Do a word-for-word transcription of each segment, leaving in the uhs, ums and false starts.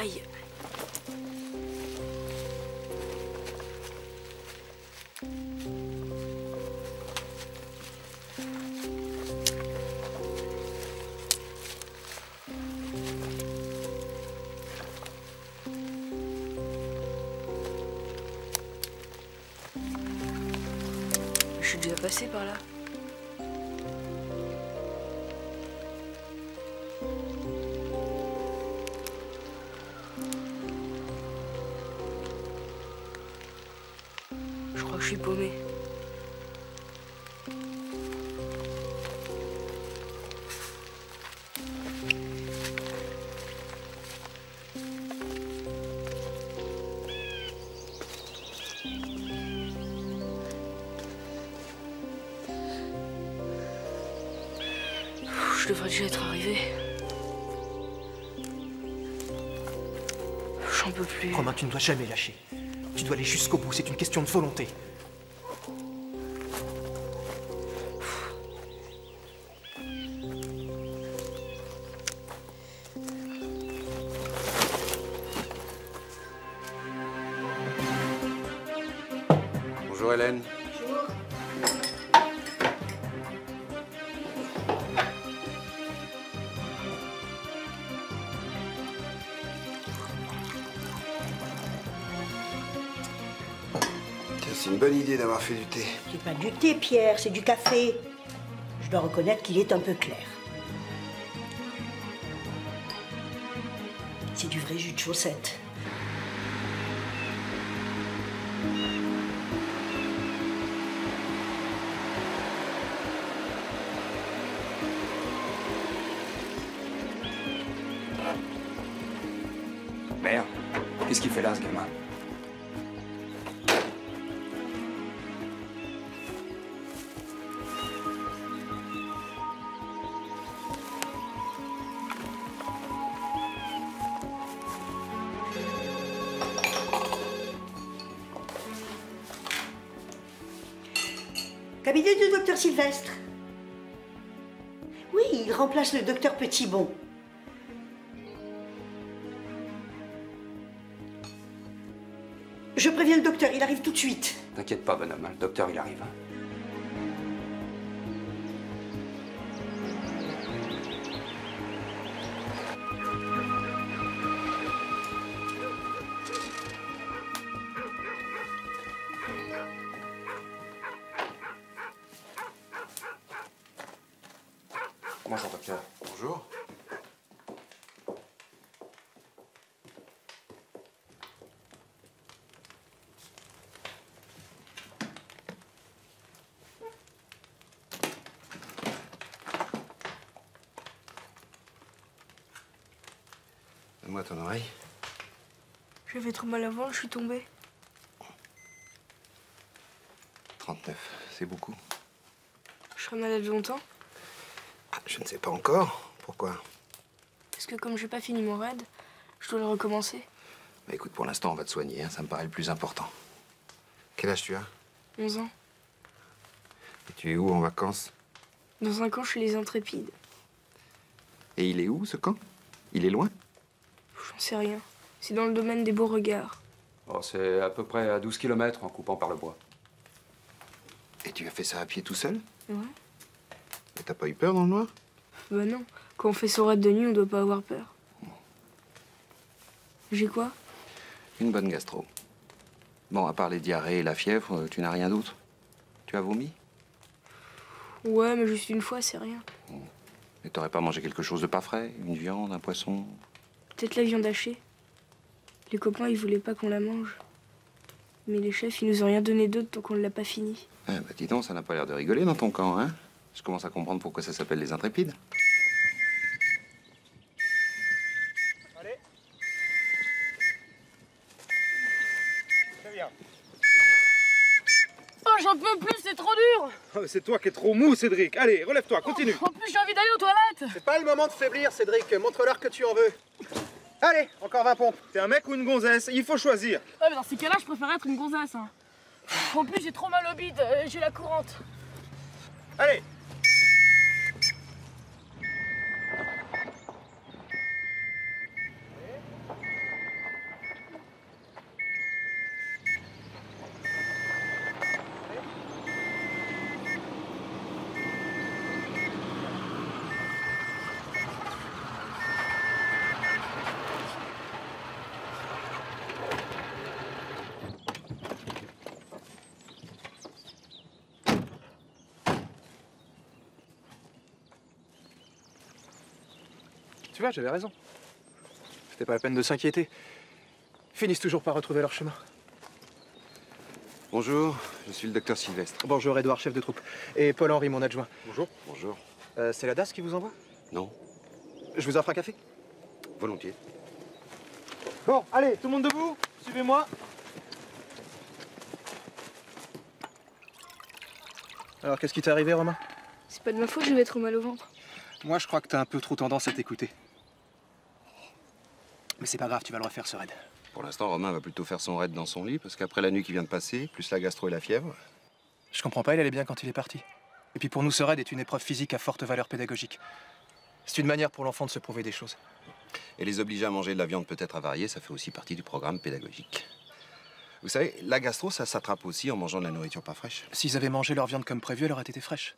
Aïe. Je suis déjà passée par là. Je suis paumée. Je devrais déjà être arrivée. J'en peux plus. Romain, tu ne dois jamais lâcher. Tu dois aller jusqu'au bout, c'est une question de volonté. C'est une bonne idée d'avoir fait du thé. C'est pas du thé, Pierre, c'est du café. Je dois reconnaître qu'il est un peu clair. C'est du vrai jus de chaussette. Merde, qu'est-ce qu'il fait là, ce gamin ? Cabinet du docteur Sylvestre. Oui, il remplace le docteur Petitbon. Je préviens le docteur, il arrive tout de suite. T'inquiète pas, bonhomme, le docteur, il arrive. Bonjour, docteur. Bonjour. Donne-moi ton oreille. J'avais trop mal avant, je suis tombée. trente-neuf, c'est beaucoup. Je serai malade longtemps. Je ne sais pas encore. Pourquoi? Parce que comme je n'ai pas fini mon raid, je dois le recommencer. Bah écoute, pour l'instant, on va te soigner. Hein. Ça me paraît le plus important. Quel âge tu as? onze ans. Et tu es où en vacances? Dans un camp chez les Intrépides. Et il est où, ce camp? Il est loin? J'en sais rien. C'est dans le domaine des Beaux Regards. Bon, c'est à peu près à douze kilomètres en coupant par le bois. Et tu as fait ça à pied tout seul? Ouais. Mais t'as pas eu peur dans le noir? Bah non. Quand on fait son raid de nuit, on doit pas avoir peur. J'ai quoi? Une bonne gastro. Bon, à part les diarrhées et la fièvre, tu n'as rien d'autre? Tu as vomi? Ouais, mais juste une fois, c'est rien. Mais t'aurais pas mangé quelque chose de pas frais? Une viande, un poisson? Peut-être la viande hachée. Les copains, ils voulaient pas qu'on la mange. Mais les chefs, ils nous ont rien donné d'autre tant qu'on ne l'a pas fini. Ah bah dis donc, ça n'a pas l'air de rigoler dans ton camp, hein? Je commence à comprendre pourquoi ça s'appelle les Intrépides. Allez. Très bien. Oh, j'en peux plus, c'est trop dur. Oh, c'est toi qui es trop mou, Cédric. Allez, relève-toi, continue. Oh, en plus, j'ai envie d'aller aux toilettes. C'est pas le moment de faiblir, Cédric. Montre-leur que tu en veux. Allez, encore vingt pompes. T'es un mec ou une gonzesse? Il faut choisir. Ouais, mais dans ces cas-là, je préfère être une gonzesse. Hein. En plus, j'ai trop mal au bide. J'ai la courante. Allez. Tu vois, j'avais raison. C'était pas la peine de s'inquiéter. Ils finissent toujours par retrouver leur chemin. Bonjour, je suis le docteur Sylvestre. Bonjour, Édouard, chef de troupe. Et Paul-Henri, mon adjoint. Bonjour. Bonjour. Euh, c'est la D A S qui vous envoie? Non. Je vous offre un café? Volontiers. Bon, allez, tout le monde debout, suivez-moi. Alors, qu'est-ce qui t'est arrivé, Romain? C'est pas de ma faute, je vais trop mal au ventre. Moi, je crois que t'as un peu trop tendance à t'écouter. Mais c'est pas grave, tu vas le refaire, ce raid. Pour l'instant, Romain va plutôt faire son raid dans son lit, parce qu'après la nuit qui vient de passer, plus la gastro et la fièvre... Je comprends pas, il allait bien quand il est parti. Et puis pour nous, ce raid est une épreuve physique à forte valeur pédagogique. C'est une manière pour l'enfant de se prouver des choses. Et les obliger à manger de la viande peut-être avariée, ça fait aussi partie du programme pédagogique. Vous savez, la gastro, ça s'attrape aussi en mangeant de la nourriture pas fraîche. S'ils avaient mangé leur viande comme prévu, elle aurait été fraîche.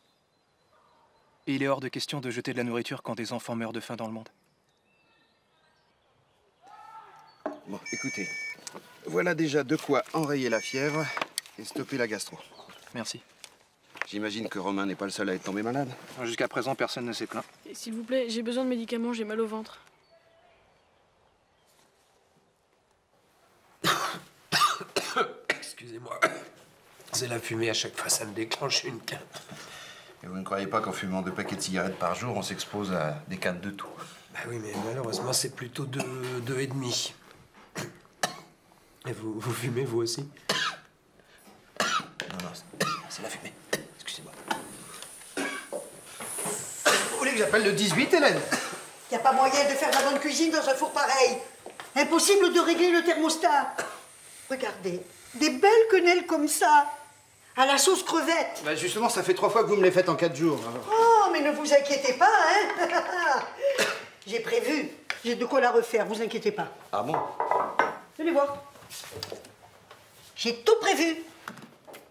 Et il est hors de question de jeter de la nourriture quand des enfants meurent de faim dans le monde. Bon, écoutez, voilà déjà de quoi enrayer la fièvre et stopper la gastro. Merci. J'imagine que Romain n'est pas le seul à être tombé malade. Jusqu'à présent, personne ne s'est plaint. S'il vous plaît, j'ai besoin de médicaments, j'ai mal au ventre. Excusez-moi, c'est la fumée, à chaque fois ça me déclenche une canne. Et vous ne croyez pas qu'en fumant deux paquets de cigarettes par jour, on s'expose à des cannes de tout? Bah oui, mais malheureusement, c'est plutôt deux, deux et demi. Et vous, vous fumez, vous aussi? Non, non, c'est la fumée. Excusez-moi. Vous voulez que j'appelle le dix-huit, Hélène? Y a pas moyen de faire de la bonne cuisine dans un four pareil. Impossible de régler le thermostat. Regardez, des belles quenelles comme ça, à la sauce crevette. Bah justement, ça fait trois fois que vous me les faites en quatre jours. Alors. Oh, mais ne vous inquiétez pas, hein. J'ai prévu, j'ai de quoi la refaire, vous inquiétez pas. Ah bon? Venez voir. J'ai tout prévu.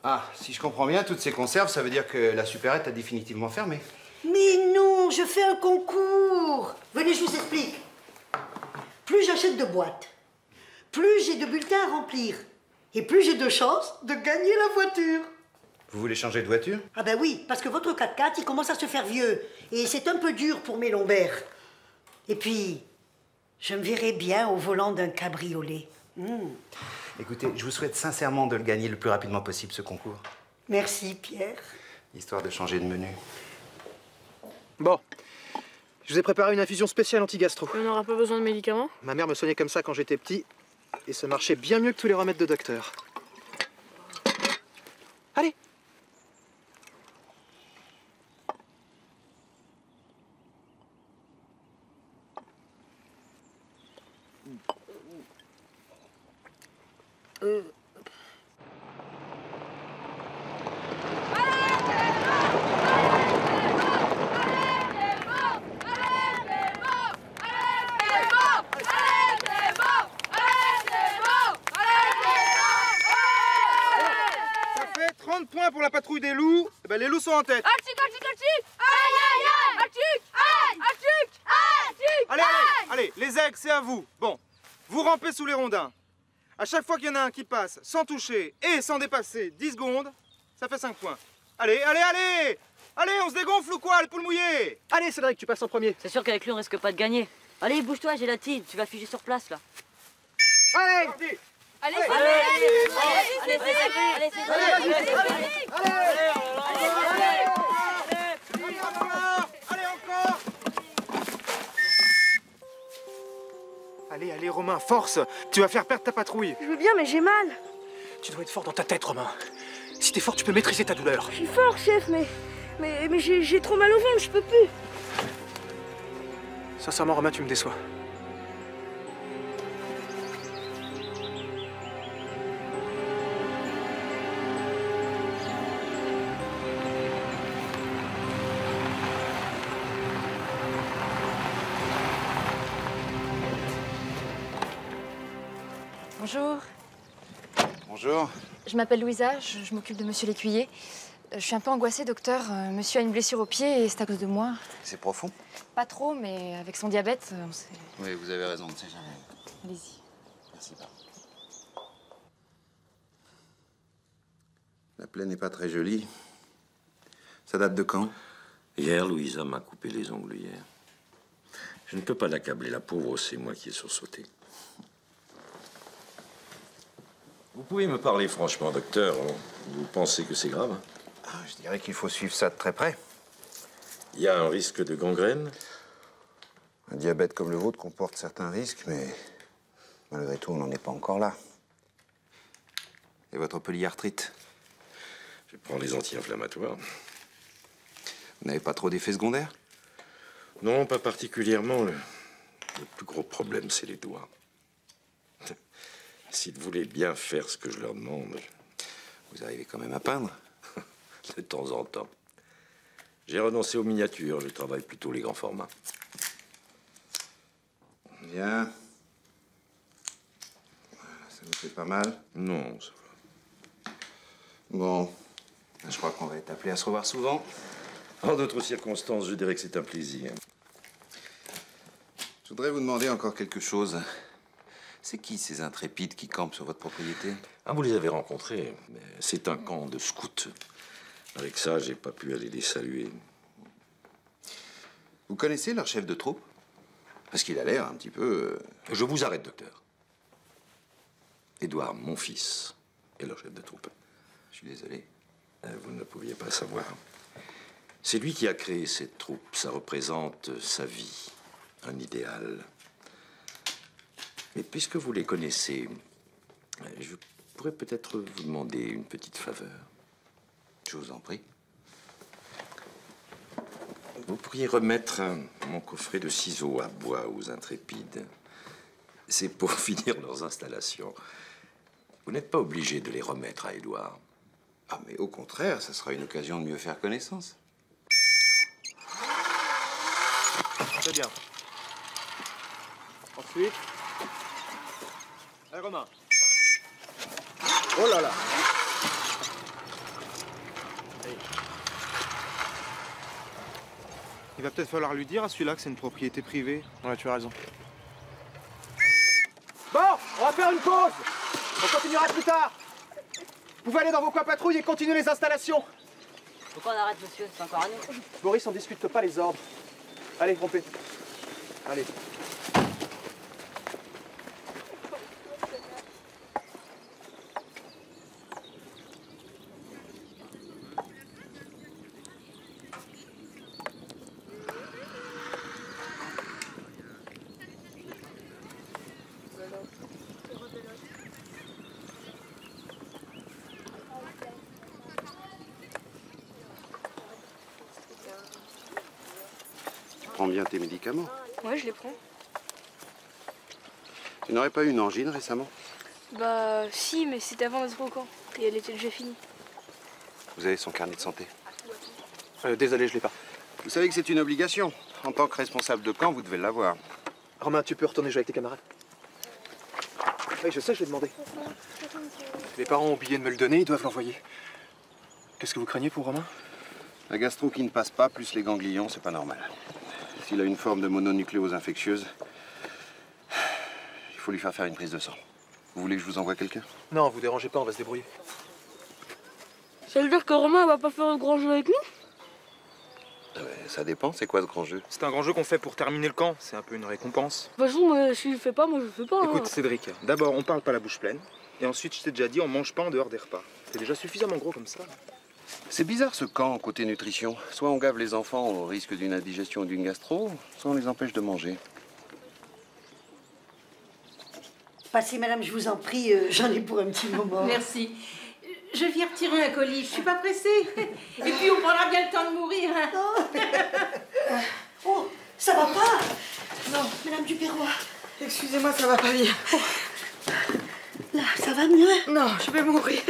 Ah, si je comprends bien, toutes ces conserves, ça veut dire que la supérette a définitivement fermé. Mais non, je fais un concours. Venez, je vous explique. Plus j'achète de boîtes, plus j'ai de bulletins à remplir. Et plus j'ai de chances de gagner la voiture. Vous voulez changer de voiture? Ah ben oui, parce que votre quatre quatre, il commence à se faire vieux. Et c'est un peu dur pour mes lombaires. Et puis, je me verrai bien au volant d'un cabriolet. Mmh. Écoutez, je vous souhaite sincèrement de le gagner le plus rapidement possible, ce concours. Merci, Pierre. Histoire de changer de menu. Bon. Je vous ai préparé une infusion spéciale anti-gastro. On n'aura pas besoin de médicaments? Ma mère me soignait comme ça quand j'étais petit. Et ça marchait bien mieux que tous les remèdes de docteur. Allez! Euh... Pour la patrouille des loups, eh ben les loups sont en tête. Achik, achik, achik. Aïe, aïe, aïe. Achik, aïe, achik, achik, allez, aïe. Allez, allez, les aigles, c'est à vous. Bon, vous rampez sous les rondins. À chaque fois qu'il y en a un qui passe sans toucher et sans dépasser dix secondes, ça fait cinq points. Allez, allez, allez. Allez, on se dégonfle ou quoi, les poules mouillées? Allez, Cédric, tu passes en premier. C'est sûr qu'avec lui, on risque pas de gagner. Allez, bouge-toi, Gélatine, tu vas figer sur place, là. Allez, allez. Allez, allez, allez, allez, allez, allez, allez, allez, allez, allez, allez, encore. Allez, allez, Romain, force. Tu vas faire perdre ta patrouille. Je veux bien, mais j'ai mal. Tu dois être fort dans ta tête, Romain. Si t'es fort, tu peux maîtriser ta douleur. Je suis fort, chef, mais mais mais j'ai trop mal au ventre, je peux plus. Sincèrement, Romain, tu me déçois. Bonjour. Bonjour. Je m'appelle Louisa, je, je m'occupe de Monsieur Lécuyer. Je suis un peu angoissée, docteur. Monsieur a une blessure au pied et c'est à cause de moi. C'est profond? Pas trop, mais avec son diabète, on sait... Oui, vous avez raison, on ne sait jamais. Allez-y. Merci, pardon. La plaie n'est pas très jolie. Ça date de quand? Hier, Louisa m'a coupé les ongles, hier. Je ne peux pas l'accabler, la pauvre, c'est moi qui ai sursauté. Vous pouvez me parler franchement, docteur. Vous pensez que c'est grave? Ah, je dirais qu'il faut suivre ça de très près. Il y a un risque de gangrène? Un diabète comme le vôtre comporte certains risques, mais malgré tout, on n'en est pas encore là. Et votre polyarthrite? Je prends les anti-inflammatoires. Vous n'avez pas trop d'effets secondaires? Non, pas particulièrement. Le, le plus gros problème, c'est les doigts. S'ils voulaient bien faire ce que je leur demande... Vous arrivez quand même à peindre? De temps en temps. J'ai renoncé aux miniatures, je travaille plutôt les grands formats. Bien. Ça vous fait pas mal? Non, ça va. Bon, je crois qu'on va être appelé à se revoir souvent. En d'autres circonstances, je dirais que c'est un plaisir. Je voudrais vous demander encore quelque chose. C'est qui ces intrépides qui campent sur votre propriété? Ah, vous les avez rencontrés. C'est un camp de scouts. Avec ça, j'ai pas pu aller les saluer. Vous connaissez leur chef de troupe? Parce qu'il a l'air un petit peu... Je vous arrête, docteur. Édouard, mon fils, est leur chef de troupe. Je suis désolé. Vous ne pouviez pas savoir. C'est lui qui a créé cette troupe. Ça représente sa vie, un idéal. Mais puisque vous les connaissez, je pourrais peut-être vous demander une petite faveur. Je vous en prie. Vous pourriez remettre mon coffret de ciseaux à bois aux intrépides. C'est pour finir leurs installations. Vous n'êtes pas obligé de les remettre à Édouard. Ah, mais au contraire, ça sera une occasion de mieux faire connaissance. Très bien. Ensuite... Allez, Romain. Oh là là. Allez. Il va peut-être falloir lui dire à celui-là que c'est une propriété privée. Ouais, tu as raison. Bon, on va faire une pause. On continuera plus tard. Vous pouvez aller dans vos coins patrouilles et continuer les installations. Pourquoi on arrête, monsieur? C'est encore à nous. Boris, on discute pas les ordres. Allez, rompez. Allez. Tes médicaments? Ouais, je les prends. Tu n'aurais pas eu une angine récemment? Bah, si, mais c'était avant notre camp. Et elle était déjà finie. Vous avez son carnet de santé? euh, Désolé, je l'ai pas. Vous savez que c'est une obligation. En tant que responsable de camp, vous devez l'avoir. Romain, tu peux retourner jouer avec tes camarades? Oui, je sais, je l'ai demandé. Les parents ont oublié de me le donner, ils doivent l'envoyer. Qu'est-ce que vous craignez pour Romain? La gastro qui ne passe pas, plus les ganglions, c'est pas normal. S'il a une forme de mononucléose infectieuse, il faut lui faire faire une prise de sang. Vous voulez que je vous envoie quelqu'un? Non, vous dérangez pas, on va se débrouiller. Ça veut dire que Romain va pas faire un grand jeu avec nous? euh, Ça dépend, c'est quoi ce grand jeu? C'est un grand jeu qu'on fait pour terminer le camp, c'est un peu une récompense. De toute façon, si je le fais pas, moi je le fais pas. Écoute, hein. Cédric, d'abord on parle pas la bouche pleine, et ensuite je t'ai déjà dit, on mange pas en dehors des repas. C'est déjà suffisamment gros comme ça. C'est bizarre ce camp côté nutrition. Soit on gave les enfants au risque d'une indigestion ou d'une gastro, soit on les empêche de manger. Passez, madame, je vous en prie, euh, j'en ai pour un petit moment. Merci. Je viens retirer un colis, je suis pas pressée. Et puis on prendra bien le temps de mourir. Hein. Non. Oh, ça va pas? Non, madame Dupérois. Excusez-moi, ça va pas bien. Oh. Là, ça va mieux? Non, je vais mourir.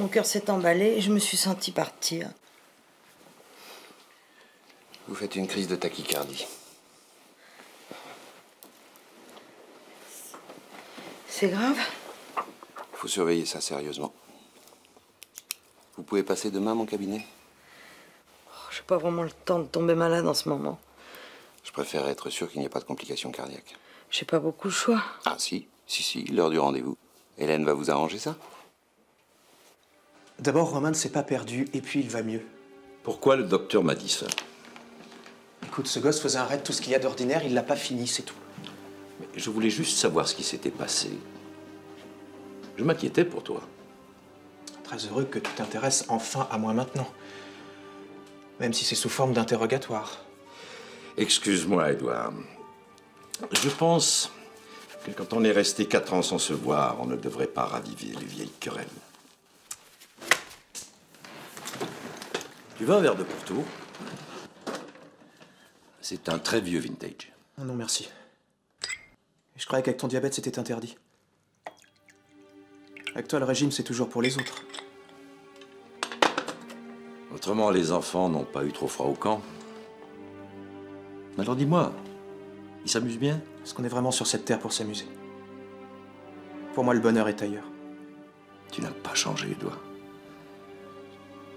Mon cœur s'est emballé et je me suis sentie partir. Vous faites une crise de tachycardie. C'est grave? Faut surveiller ça sérieusement. Vous pouvez passer demain à mon cabinet? Oh, j'ai pas vraiment le temps de tomber malade en ce moment. Je préfère être sûr qu'il n'y ait pas de complications cardiaques. J'ai pas beaucoup le choix. Ah si, si, si, l'heure du rendez-vous. Hélène va vous arranger ça? D'abord, Romain ne s'est pas perdu, et puis il va mieux. Pourquoi le docteur m'a dit ça? Écoute, ce gosse faisait un raid tout ce qu'il y a d'ordinaire, il l'a pas fini, c'est tout. Mais je voulais juste savoir ce qui s'était passé. Je m'inquiétais pour toi. Très heureux que tu t'intéresses enfin à moi maintenant. Même si c'est sous forme d'interrogatoire. Excuse-moi, Édouard. Je pense que quand on est resté quatre ans sans se voir, on ne devrait pas raviver les vieilles querelles. Tu veux un verre de Porto? C'est un très vieux vintage. Oh non, merci. Je croyais qu'avec ton diabète, c'était interdit. Avec toi, le régime, c'est toujours pour les autres. Autrement, les enfants n'ont pas eu trop froid au camp. Alors dis-moi, ils s'amusent bien? Est-ce qu'on est vraiment sur cette terre pour s'amuser? Pour moi, le bonheur est ailleurs. Tu n'as pas changé, Édouard.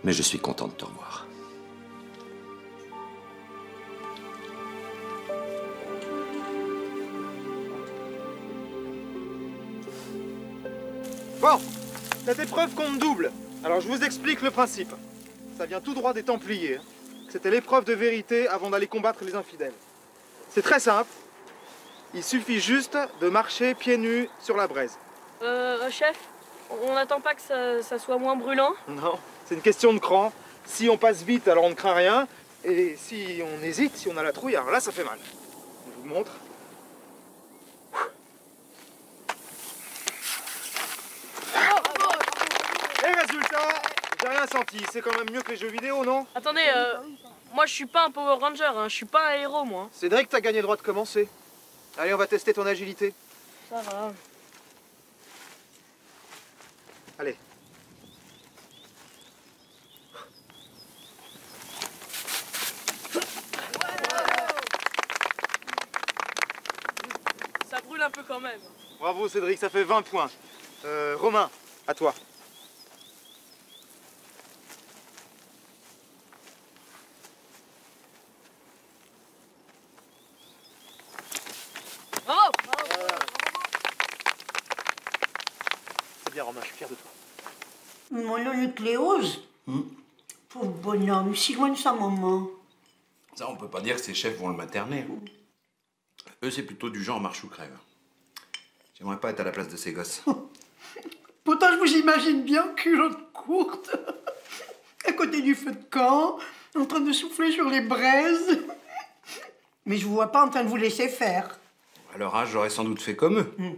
Mais je suis content de te revoir. Bon, cette épreuve compte double. Alors je vous explique le principe. Ça vient tout droit des Templiers. C'était l'épreuve de vérité avant d'aller combattre les infidèles. C'est très simple. Il suffit juste de marcher pieds nus sur la braise. Euh, chef, on n'attend pas que ça, ça soit moins brûlant? Non, c'est une question de cran. Si on passe vite, alors on ne craint rien. Et si on hésite, si on a la trouille, alors là, ça fait mal. Je vous montre. Senti, c'est quand même mieux que les jeux vidéo, non? Attendez, euh, moi je suis pas un Power Ranger, hein, je suis pas un héros, moi. Cédric, t'as gagné le droit de commencer. Allez, on va tester ton agilité. Ça va. Allez. Ça brûle un peu quand même. Bravo Cédric, ça fait vingt points. Euh, Romain, à toi. Cléose, hmm. Pauvre bonhomme, si loin de sa maman. Ça, on peut pas dire que ses chefs vont le materner. Eux, c'est plutôt du genre marche ou crève. J'aimerais pas être à la place de ces gosses. Pourtant, je vous imagine bien culotte courte, à côté du feu de camp, en train de souffler sur les braises. Mais je vous vois pas en train de vous laisser faire. À leur âge, j'aurais sans doute fait comme eux. Hmm.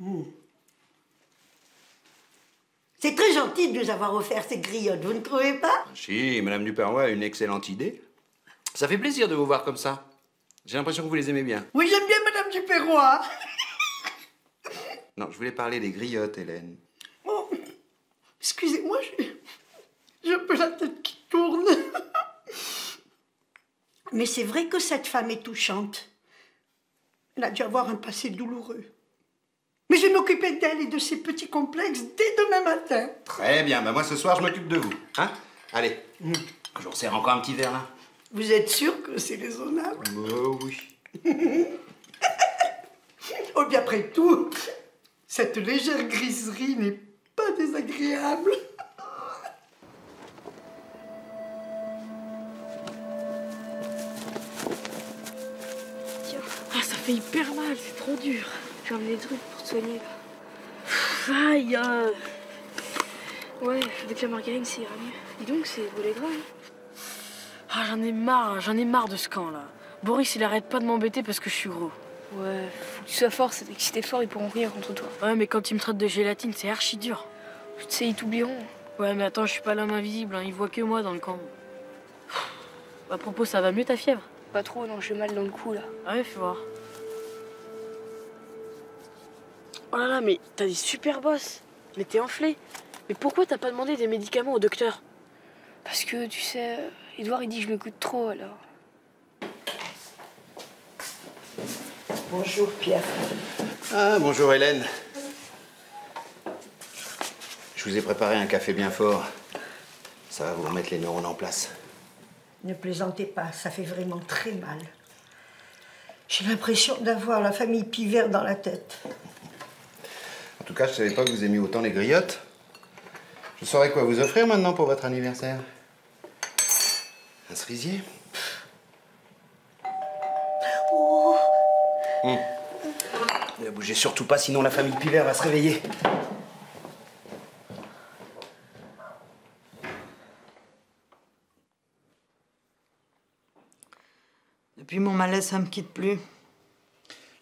Hmm. C'est très gentil de nous avoir offert ces griottes, vous ne trouvez pas? Si, Madame Dupérois a une excellente idée. Ça fait plaisir de vous voir comme ça. J'ai l'impression que vous les aimez bien. Oui, j'aime bien Madame Dupérois. Non, je voulais parler des griottes, Hélène. Oh, excusez-moi, j'ai un peu la tête qui tourne. Mais c'est vrai que cette femme est touchante. Elle a dû avoir un passé douloureux. Mais je vais m'occuper d'elle et de ses petits complexes dès demain matin. Très bien, ben moi ce soir je m'occupe de vous. Hein? Allez, mmh. Je vous resserre encore un petit verre là. Vous êtes sûr que c'est raisonnable? Oh oui. Oh bien après tout, cette légère griserie n'est pas désagréable. Tiens, ah, ça fait hyper mal, c'est trop dur. J'ai enlevé des trucs pour te soigner là. Aïe! Euh... Ouais, avec la margarine, c'est mieux. Dis donc, c'est brûlé grave. Hein. Ah, j'en ai marre, j'en ai marre de ce camp là. Boris, il arrête pas de m'embêter parce que je suis gros. Ouais, faut que tu sois fort, c'est que si t'es fort, ils pourront rien contre toi. Ouais, mais quand ils me traitent de gélatine, c'est archi dur. Tu sais, ils t'oublieront. Ouais, mais attends, je suis pas l'homme invisible, hein. Ils voient que moi dans le camp. À propos, ça va mieux ta fièvre? Pas trop, non, j'ai mal dans le cou là. Ah ouais, fais voir. Oh là là, mais t'as des super bosses. Mais t'es enflé. Mais pourquoi t'as pas demandé des médicaments au docteur? Parce que, tu sais, Édouard, il dit que je le coûte trop, alors. Bonjour, Pierre. Ah, bonjour, Hélène. Je vous ai préparé un café bien fort. Ça va vous remettre les neurones en place. Ne plaisantez pas, ça fait vraiment très mal. J'ai l'impression d'avoir la famille Pivert dans la tête. En tout cas, je ne savais pas que vous aimiez autant les griottes. Je saurais quoi vous offrir maintenant pour votre anniversaire. Un cerisier? Hum. Ne bougez surtout pas, sinon la famille Pivert va se réveiller. Depuis mon malaise, ça me quitte plus.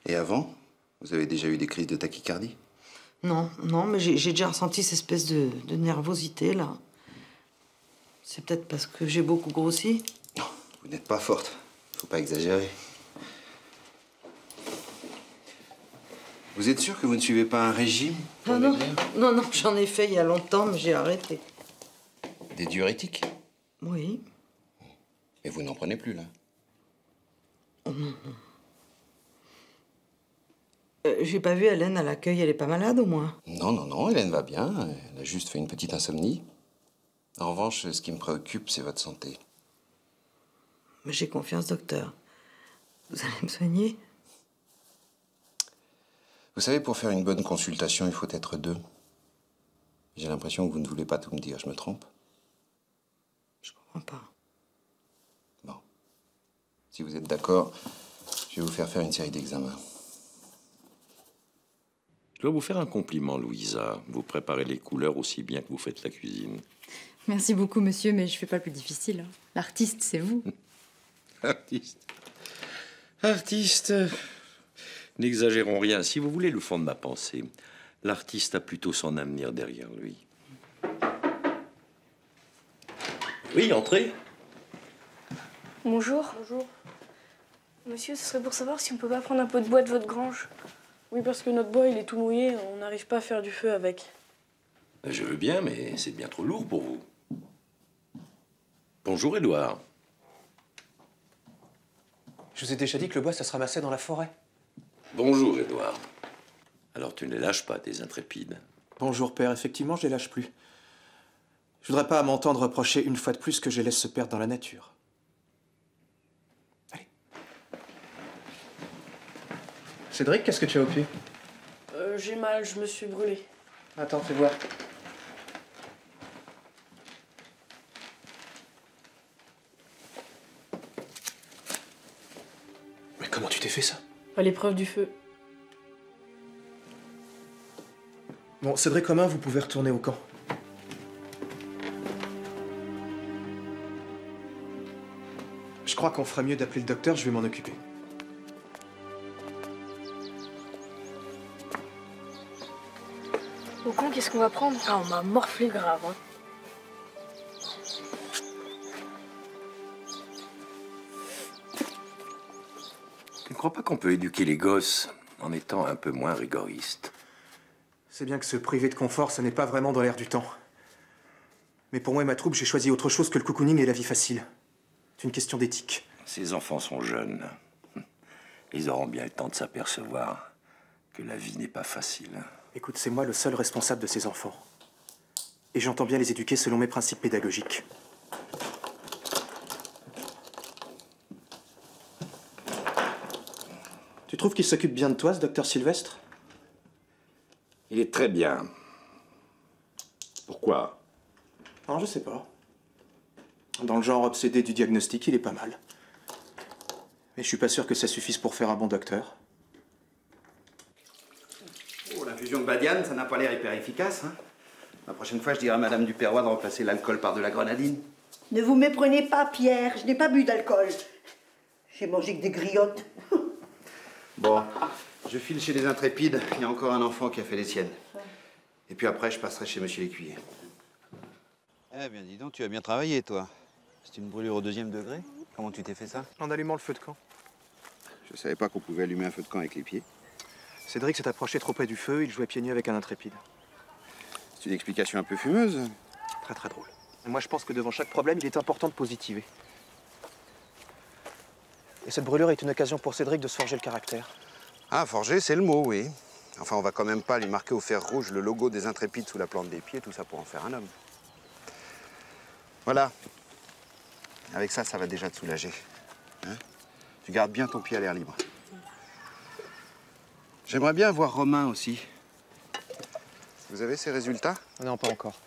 Et avant, vous avez déjà eu des crises de tachycardie? Non, non, mais j'ai déjà ressenti cette espèce de, de nervosité, là. C'est peut-être parce que j'ai beaucoup grossi. Non, vous n'êtes pas forte. Faut pas exagérer. Vous êtes sûre que vous ne suivez pas un régime? Ah non, non, non, j'en ai fait il y a longtemps, mais j'ai arrêté. Des diurétiques? Oui. Mais vous n'en prenez plus, là? Oh non, non. Euh, j'ai pas vu Hélène à l'accueil, elle est pas malade au moins? Non, non, non, Hélène va bien, elle a juste fait une petite insomnie. En revanche, ce qui me préoccupe, c'est votre santé. Mais j'ai confiance, docteur. Vous allez me soigner? Vous savez, pour faire une bonne consultation, il faut être deux. J'ai l'impression que vous ne voulez pas tout me dire, je me trompe? Je comprends pas. Bon. Si vous êtes d'accord, je vais vous faire faire une série d'examens. Je dois vous faire un compliment, Louisa. Vous préparez les couleurs aussi bien que vous faites la cuisine. Merci beaucoup, monsieur, mais je fais pas le plus difficile. L'artiste, c'est vous. Artiste. Artiste. N'exagérons rien. Si vous voulez le fond de ma pensée, l'artiste a plutôt son avenir derrière lui. Oui, entrez. Bonjour. Bonjour. Monsieur, ce serait pour savoir si on peut pas prendre un peu de bois de votre grange. Oui, parce que notre bois, il est tout mouillé. On n'arrive pas à faire du feu avec. Je veux bien, mais c'est bien trop lourd pour vous. Bonjour, Édouard. Je vous ai déjà dit que le bois, ça se ramassait dans la forêt. Bonjour, Édouard. Alors, tu ne les lâches pas, tes intrépides. Bonjour, père. Effectivement, je ne les lâche plus. Je voudrais pas m'entendre reprocher une fois de plus que je les laisse se perdre dans la nature. Allez. Cédric, qu'est-ce que tu as au pied? euh, J'ai mal, je me suis brûlée. Attends, fais voir. Mais comment tu t'es fait ça? À l'épreuve du feu. Bon, Cédric Romain, vous pouvez retourner au camp. Je crois qu'on fera mieux d'appeler le docteur, je vais m'en occuper. Au camp, qu'est-ce qu'on va prendre? Ah, on m'a morflé grave, hein. Tu ne crois pas qu'on peut éduquer les gosses en étant un peu moins rigoriste? C'est bien que se priver de confort, ça n'est pas vraiment dans l'air du temps. Mais pour moi et ma troupe, j'ai choisi autre chose que le cocooning et la vie facile. C'est une question d'éthique. Ces enfants sont jeunes. Ils auront bien le temps de s'apercevoir que la vie n'est pas facile. Écoute, c'est moi le seul responsable de ces enfants. Et j'entends bien les éduquer selon mes principes pédagogiques. Tu trouves qu'il s'occupe bien de toi, ce docteur Sylvestre? Il est très bien. Pourquoi? Non, je sais pas. Dans le genre obsédé du diagnostic, il est pas mal. Mais je suis pas sûr que ça suffise pour faire un bon docteur. Oh, la fusion de Badiane, ça n'a pas l'air hyper efficace, hein? La prochaine fois, je dirai à Madame Dupérois de remplacer l'alcool par de la grenadine. Ne vous méprenez pas, Pierre. Je n'ai pas bu d'alcool. J'ai mangé que des griottes. Bon, je file chez les Intrépides. Il y a encore un enfant qui a fait les siennes. Et puis après, je passerai chez Monsieur Lécuyer. Eh bien, dis donc, tu as bien travaillé, toi. C'est une brûlure au deuxième degré. Comment tu t'es fait ça? En allumant le feu de camp. Je savais pas qu'on pouvait allumer un feu de camp avec les pieds. Cédric s'est approché trop près du feu, il jouait pieds nus avec un intrépide. C'est une explication un peu fumeuse. Très très drôle. Et moi je pense que devant chaque problème, il est important de positiver. Et cette brûlure est une occasion pour Cédric de se forger le caractère. Ah, forger, c'est le mot, oui. Enfin, on va quand même pas lui marquer au fer rouge le logo des Intrépides sous la plante des pieds, tout ça pour en faire un homme. Voilà. Avec ça, ça va déjà te soulager. Hein? Tu gardes bien ton pied à l'air libre. J'aimerais bien voir Romain aussi. Vous avez ses résultats? Non, pas encore.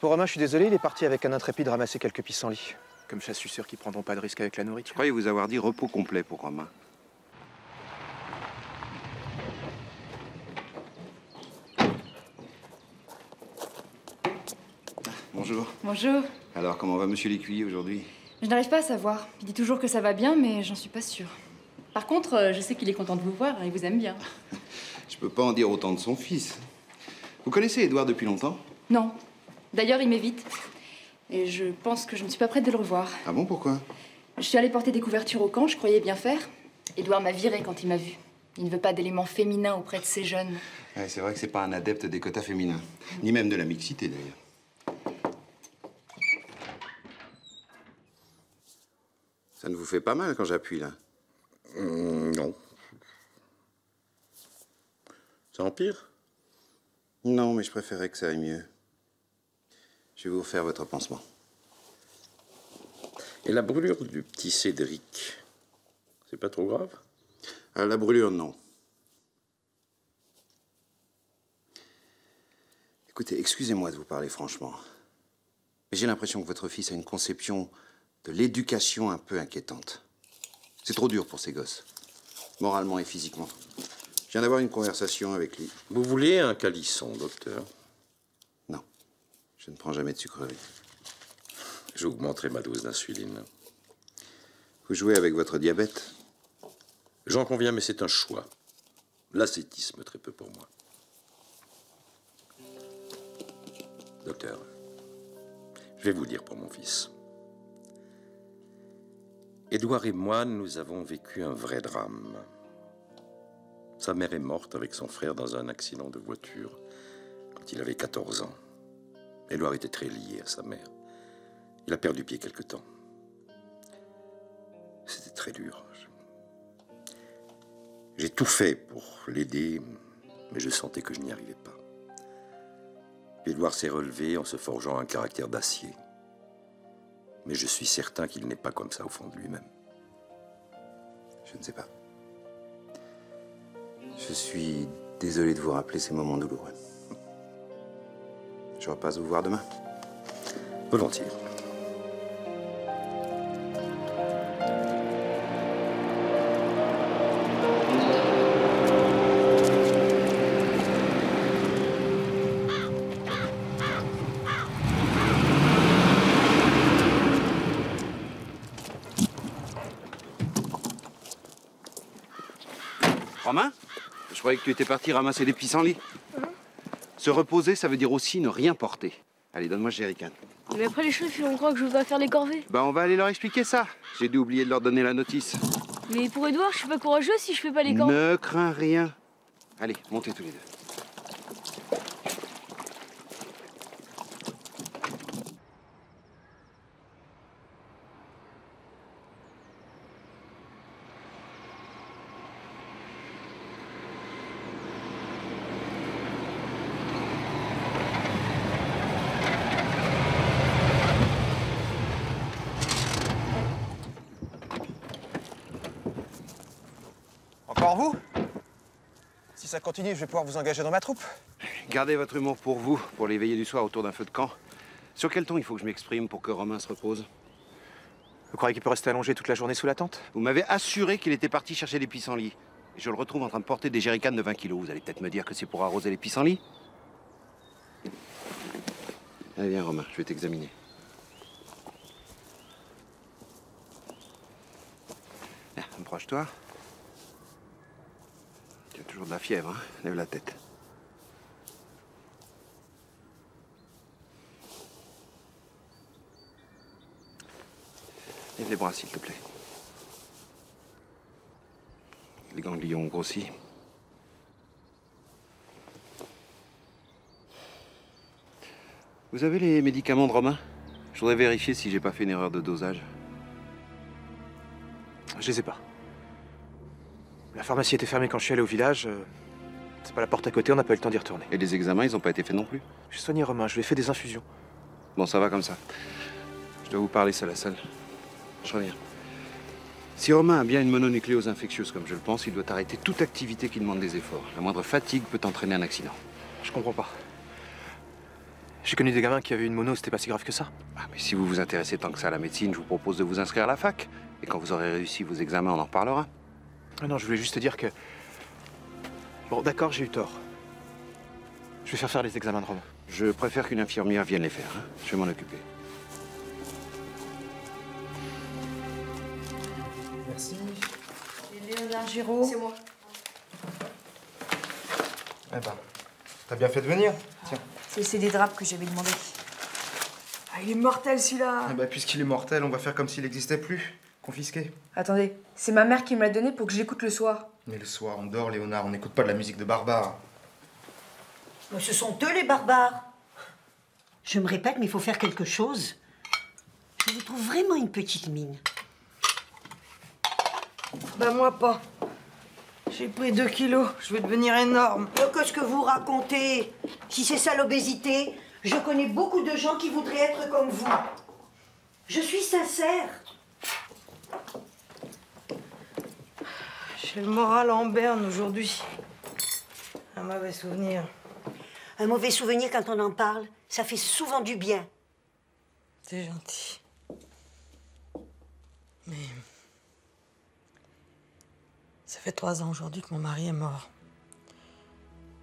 Pour Romain, je suis désolé, il est parti avec un intrépide ramasser quelques pissenlits. Comme ça, je suis sûr qu'ils prendront pas de risque avec la nourriture. Je croyais vous avoir dit repos complet pour Romain. Bonjour. Bonjour. Alors, comment va Monsieur Lécuyer aujourd'hui? Je n'arrive pas à savoir. Il dit toujours que ça va bien, mais j'en suis pas sûre. Par contre, je sais qu'il est content de vous voir, il vous aime bien. Je peux pas en dire autant de son fils. Vous connaissez Édouard depuis longtemps? Non. D'ailleurs, il m'évite. Et je pense que je ne suis pas prête de le revoir. Ah bon, pourquoi? Je suis allée porter des couvertures au camp, je croyais bien faire. Édouard m'a virée quand il m'a vue. Il ne veut pas d'éléments féminins auprès de ces jeunes. Ouais, c'est vrai que c'est pas un adepte des quotas féminins. Mmh. Ni même de la mixité, d'ailleurs. Ça ne vous fait pas mal quand j'appuie, là? Mmh, non. Ça empire? Non, mais je préférais que ça aille mieux. Je vais vous faire votre pansement. Et la brûlure du petit Cédric, c'est pas trop grave? À la brûlure, non. Écoutez, excusez-moi de vous parler franchement. Mais j'ai l'impression que votre fils a une conception de l'éducation un peu inquiétante. C'est trop dur pour ces gosses, moralement et physiquement. Je viens d'avoir une conversation avec lui. Vous voulez un calisson, docteur? Non, je ne prends jamais de sucreries. J'augmenterai ma dose d'insuline. Vous jouez avec votre diabète? J'en conviens, mais c'est un choix. L'ascétisme, très peu pour moi. Docteur, je vais vous dire pour mon fils. Édouard et moi, nous avons vécu un vrai drame. Sa mère est morte avec son frère dans un accident de voiture quand il avait quatorze ans. Édouard était très lié à sa mère. Il a perdu pied quelque temps. C'était très dur. J'ai tout fait pour l'aider, mais je sentais que je n'y arrivais pas. Édouard s'est relevé en se forgeant un caractère d'acier. Mais je suis certain qu'il n'est pas comme ça au fond de lui-même. Je ne sais pas. Je suis désolé de vous rappeler ces moments douloureux. Je repasse vous voir demain. Volontiers. Je croyais que tu étais parti ramasser des pissenlits. Mmh. Se reposer, ça veut dire aussi ne rien porter. Allez, donne-moi ce jerrycan. Mais après les chefs, ils vont croire que je veux pas faire les corvées. Bah, on va aller leur expliquer ça. J'ai dû oublier de leur donner la notice. Mais pour Édouard, je suis pas courageux si je fais pas les corvées. Ne crains rien. Allez, montez tous les deux. Ça continue, je vais pouvoir vous engager dans ma troupe. Gardez votre humour pour vous, pour les veillées du soir autour d'un feu de camp. Sur quel ton il faut que je m'exprime pour que Romain se repose? Vous croyez qu'il peut rester allongé toute la journée sous la tente? Vous m'avez assuré qu'il était parti chercher des pissenlits. Et je le retrouve en train de porter des jerrycans de vingt kilos. Vous allez peut-être me dire que c'est pour arroser les pissenlits? Allez, viens Romain, je vais t'examiner. Approche-toi. Tu as toujours de la fièvre, hein? Lève la tête. Lève les bras, s'il te plaît. Les ganglions ont grossi. Vous avez les médicaments de Romain? Je voudrais vérifier si j'ai pas fait une erreur de dosage. Je les ai pas. La pharmacie était fermée quand je suis allé au village. C'est pas la porte à côté, on n'a pas eu le temps d'y retourner. Et les examens, ils n'ont pas été faits non plus? J'ai soigné Romain, je lui ai fait des infusions. Bon, ça va comme ça. Je dois vous parler seul à seul. Je reviens. Si Romain a bien une mononucléose infectieuse, comme je le pense, il doit arrêter toute activité qui demande des efforts. La moindre fatigue peut entraîner un accident. Je comprends pas. J'ai connu des gamins qui avaient une mono, c'était pas si grave que ça. Ah, mais si vous vous intéressez tant que ça à la médecine, je vous propose de vous inscrire à la fac. Et quand vous aurez réussi vos examens, on en reparlera. Ah non, je voulais juste te dire que... Bon, d'accord, j'ai eu tort. Je vais faire faire les examens de Romain. Je préfère qu'une infirmière vienne les faire. Hein. Je vais m'en occuper. Merci. C'est Léonard Giraud. C'est moi. Eh ben, t'as bien fait de venir. Tiens. C'est des drapes que j'avais demandé. Ah, il est mortel, celui-là. Eh ben, puisqu'il est mortel, on va faire comme s'il n'existait plus. Confisqué. Attendez, c'est ma mère qui me l'a donné pour que je l'écoute le soir. Mais le soir, on dort, Léonard. On n'écoute pas de la musique de barbares. Mais ce sont eux, les barbares. Je me répète, mais il faut faire quelque chose. Je vous trouve vraiment une petite mine. Ben, moi pas. J'ai pris deux kilos. Je vais devenir énorme. Qu'est-ce que vous racontez? Si c'est ça, l'obésité, je connais beaucoup de gens qui voudraient être comme vous. Je suis sincère. J'ai le moral en berne aujourd'hui. Un mauvais souvenir. Un mauvais souvenir, quand on en parle, ça fait souvent du bien. C'est gentil. Mais... ça fait trois ans aujourd'hui que mon mari est mort.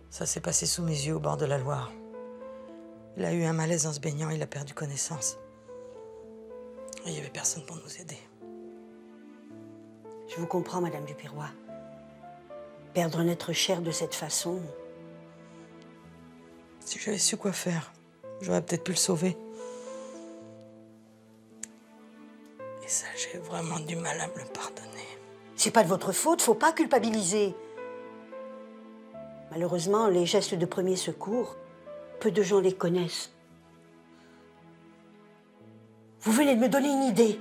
Ça s'est passé sous mes yeux au bord de la Loire. Il a eu un malaise en se baignant, il a perdu connaissance. Et il n'y avait personne pour nous aider. Je vous comprends, Madame Dupérois. Perdre un être cher de cette façon... Si j'avais su quoi faire, j'aurais peut-être pu le sauver. Et ça, j'ai vraiment du mal à me le pardonner. C'est pas de votre faute, faut pas culpabiliser. Malheureusement, les gestes de premier secours, peu de gens les connaissent. Vous venez de me donner une idée.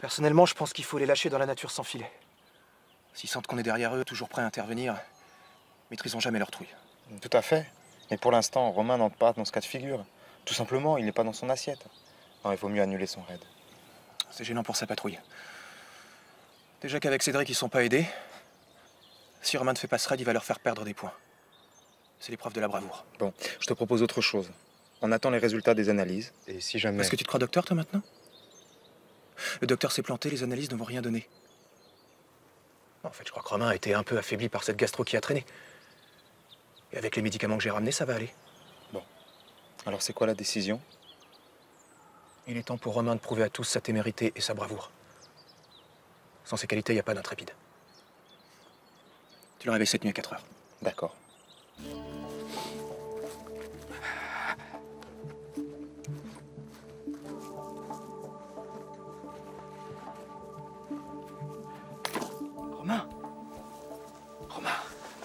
Personnellement, je pense qu'il faut les lâcher dans la nature sans filet. S'ils sentent qu'on est derrière eux, toujours prêts à intervenir, maîtrisons jamais leur trouille. Tout à fait. Mais pour l'instant, Romain n'entre pas dans ce cas de figure. Tout simplement, il n'est pas dans son assiette. Non, il vaut mieux annuler son raid. C'est gênant pour sa patrouille. Déjà qu'avec Cédric, ils ne sont pas aidés. Si Romain ne fait pas ce raid, il va leur faire perdre des points. C'est l'épreuve de la bravoure. Bon, je te propose autre chose. On attend les résultats des analyses. Et si jamais... Est-ce que tu te crois docteur, toi, maintenant ? Le docteur s'est planté, les analyses ne vont rien donner. En fait, je crois que Romain a été un peu affaibli par cette gastro qui a traîné. Et avec les médicaments que j'ai ramenés, ça va aller. Bon. Alors c'est quoi la décision? Il est temps pour Romain de prouver à tous sa témérité et sa bravoure. Sans ses qualités, il n'y a pas d'intrépide. Tu l'as réveillé cette nuit à quatre heures. D'accord.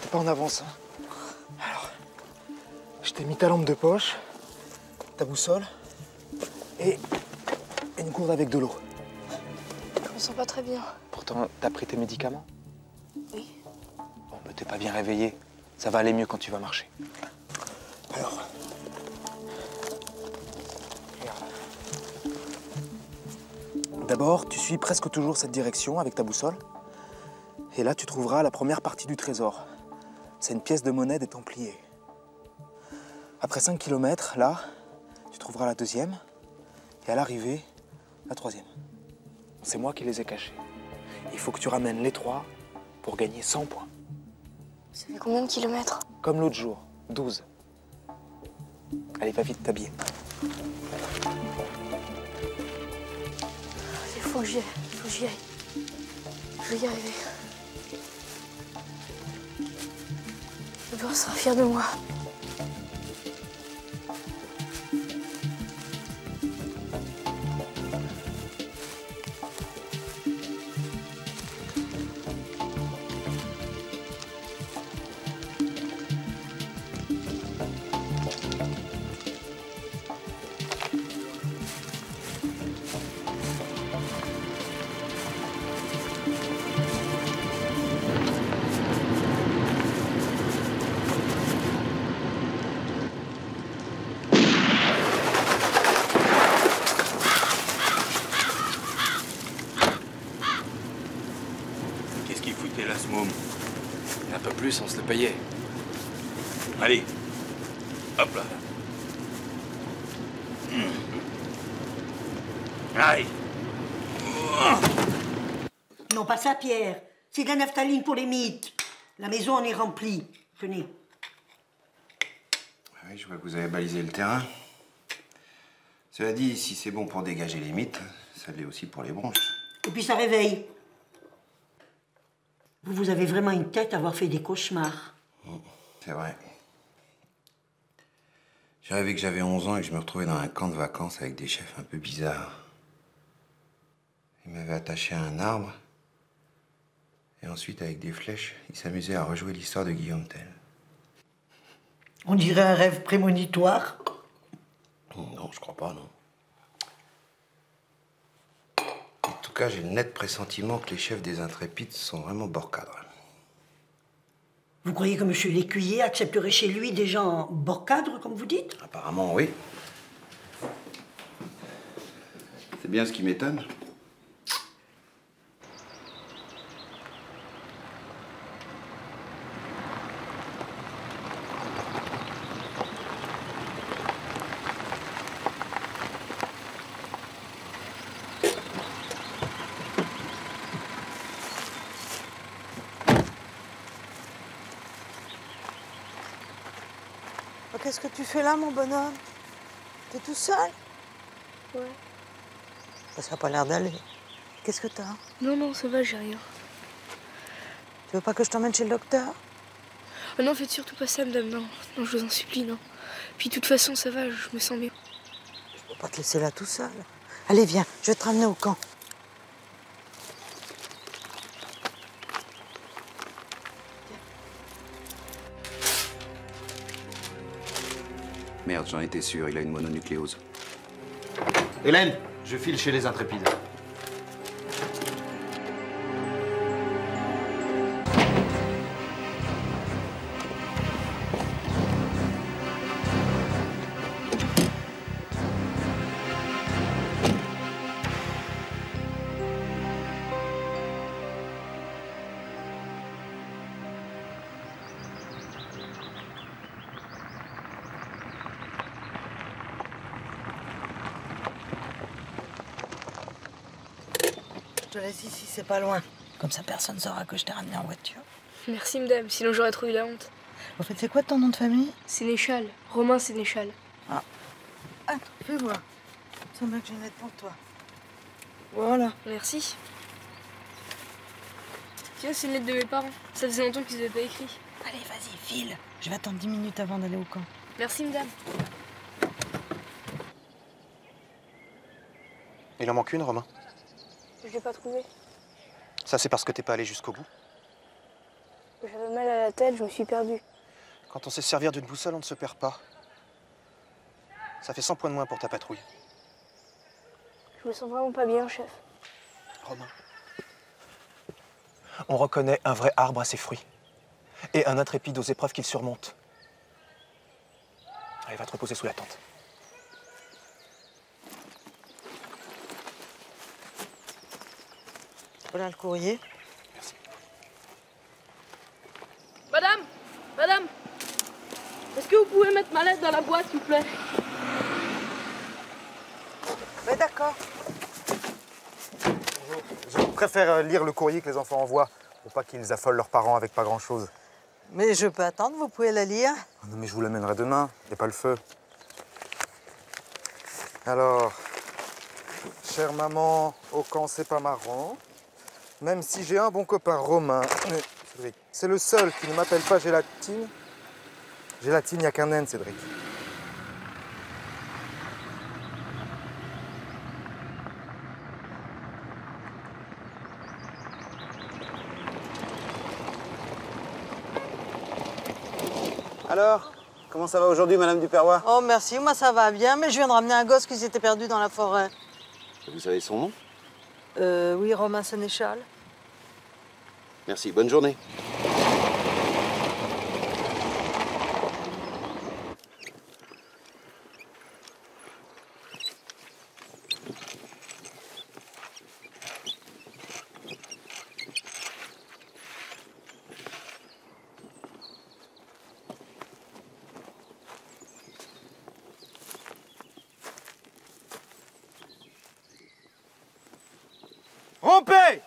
Pas en avance. Hein. Alors, je t'ai mis ta lampe de poche, ta boussole et une gourde avec de l'eau. Je me sens pas très bien. Pourtant, t'as pris tes médicaments? Oui. Bon, mais t'es pas bien réveillé. Ça va aller mieux quand tu vas marcher. Alors. D'abord, tu suis presque toujours cette direction avec ta boussole. Et là, tu trouveras la première partie du trésor. C'est une pièce de monnaie des Templiers. Après cinq kilomètres, là, tu trouveras la deuxième, et à l'arrivée, la troisième. C'est moi qui les ai cachés. Il faut que tu ramènes les trois pour gagner cent points. Ça fait combien de kilomètres? Comme l'autre jour, douze. Allez, va vite t'habiller. Il faut que j'y aille, il faut que j'y aille. Je vais y arriver. Édouard sera fier de moi. On se le payait. Allez, hop là. Aïe. Non, pas ça, Pierre. C'est de la naphtaline pour les mythes. La maison en est remplie. Tenez. Oui, je vois que vous avez balisé le terrain. Cela dit, si c'est bon pour dégager les mythes, ça l'est aussi pour les bronches. Et puis ça réveille. Vous, vous avez vraiment une tête à avoir fait des cauchemars. C'est vrai. J'ai rêvé que j'avais onze ans et que je me retrouvais dans un camp de vacances avec des chefs un peu bizarres. Ils m'avaient attaché à un arbre. Et ensuite, avec des flèches, ils s'amusaient à rejouer l'histoire de Guillaume Tell. On dirait un rêve prémonitoire. Non, je crois pas, non. En tout cas, j'ai le net pressentiment que les chefs des Intrépides sont vraiment bord cadre. Vous croyez que Monsieur Lécuyer accepterait chez lui des gens bord cadre, comme vous dites? Apparemment, oui. C'est bien ce qui m'étonne. Qu'est-ce que tu fais là, mon bonhomme? T'es tout seul? Ouais. Ça n'a pas l'air d'aller. Qu'est-ce que t'as? Non, non, ça va, j'ai rien. Tu veux pas que je t'emmène chez le docteur? Oh non, faites surtout pas ça, madame, non. Non, je vous en supplie, non. Puis de toute façon, ça va, je me sens bien. Je peux pas te laisser là tout seul. Allez, viens, je vais te ramener au camp. Merde, j'en étais sûr, il a une mononucléose. Hélène, je file chez les Intrépides. Ici, c'est pas loin. Comme ça, personne saura que je t'ai ramené en voiture. Merci, madame, sinon j'aurais trop eu la honte. En fait, c'est quoi ton nom de famille? Sénéchal, Romain Sénéchal. Ah, attends, fais voir. Ça me que j'ai une pour toi. Voilà. Merci. Tiens, c'est une lettre de mes parents. Ça faisait longtemps qu'ils n'avaient pas écrit. Allez, vas-y, file. Je vais attendre dix minutes avant d'aller au camp. Merci, madame. Il en manque une, Romain? Je l'ai pas trouvé. Ça, c'est parce que t'es pas allé jusqu'au bout? J'avais mal à la tête, je me suis perdue. Quand on sait servir d'une boussole, on ne se perd pas. Ça fait cent points de moins pour ta patrouille. Je me sens vraiment pas bien, chef. Romain. On reconnaît un vrai arbre à ses fruits. Et un intrépide aux épreuves qu'il surmonte. Allez, va te reposer sous la tente. Voilà le courrier. Merci. Madame, madame, est-ce que vous pouvez mettre ma lettre dans la boîte, s'il vous plaît? Mais d'accord. Bonjour. Je préfère lire le courrier que les enfants envoient, pour pas qu'ils affolent leurs parents avec pas grand-chose. Mais je peux attendre, vous pouvez la lire. Non, mais je vous l'amènerai demain, il n'y a pas le feu. Alors, chère maman, au camp, c'est pas marrant. Même si j'ai un bon copain Romain, Cédric, c'est le seul qui ne m'appelle pas Gélatine. Gélatine, il n'y a qu'un N, Cédric. Alors, comment ça va aujourd'hui, Madame Dupérois? Oh, merci, moi ça va bien, mais je viens de ramener un gosse qui s'était perdu dans la forêt. Vous savez son nom? Euh, oui, Romain Sénéchal. Merci, bonne journée. On paye.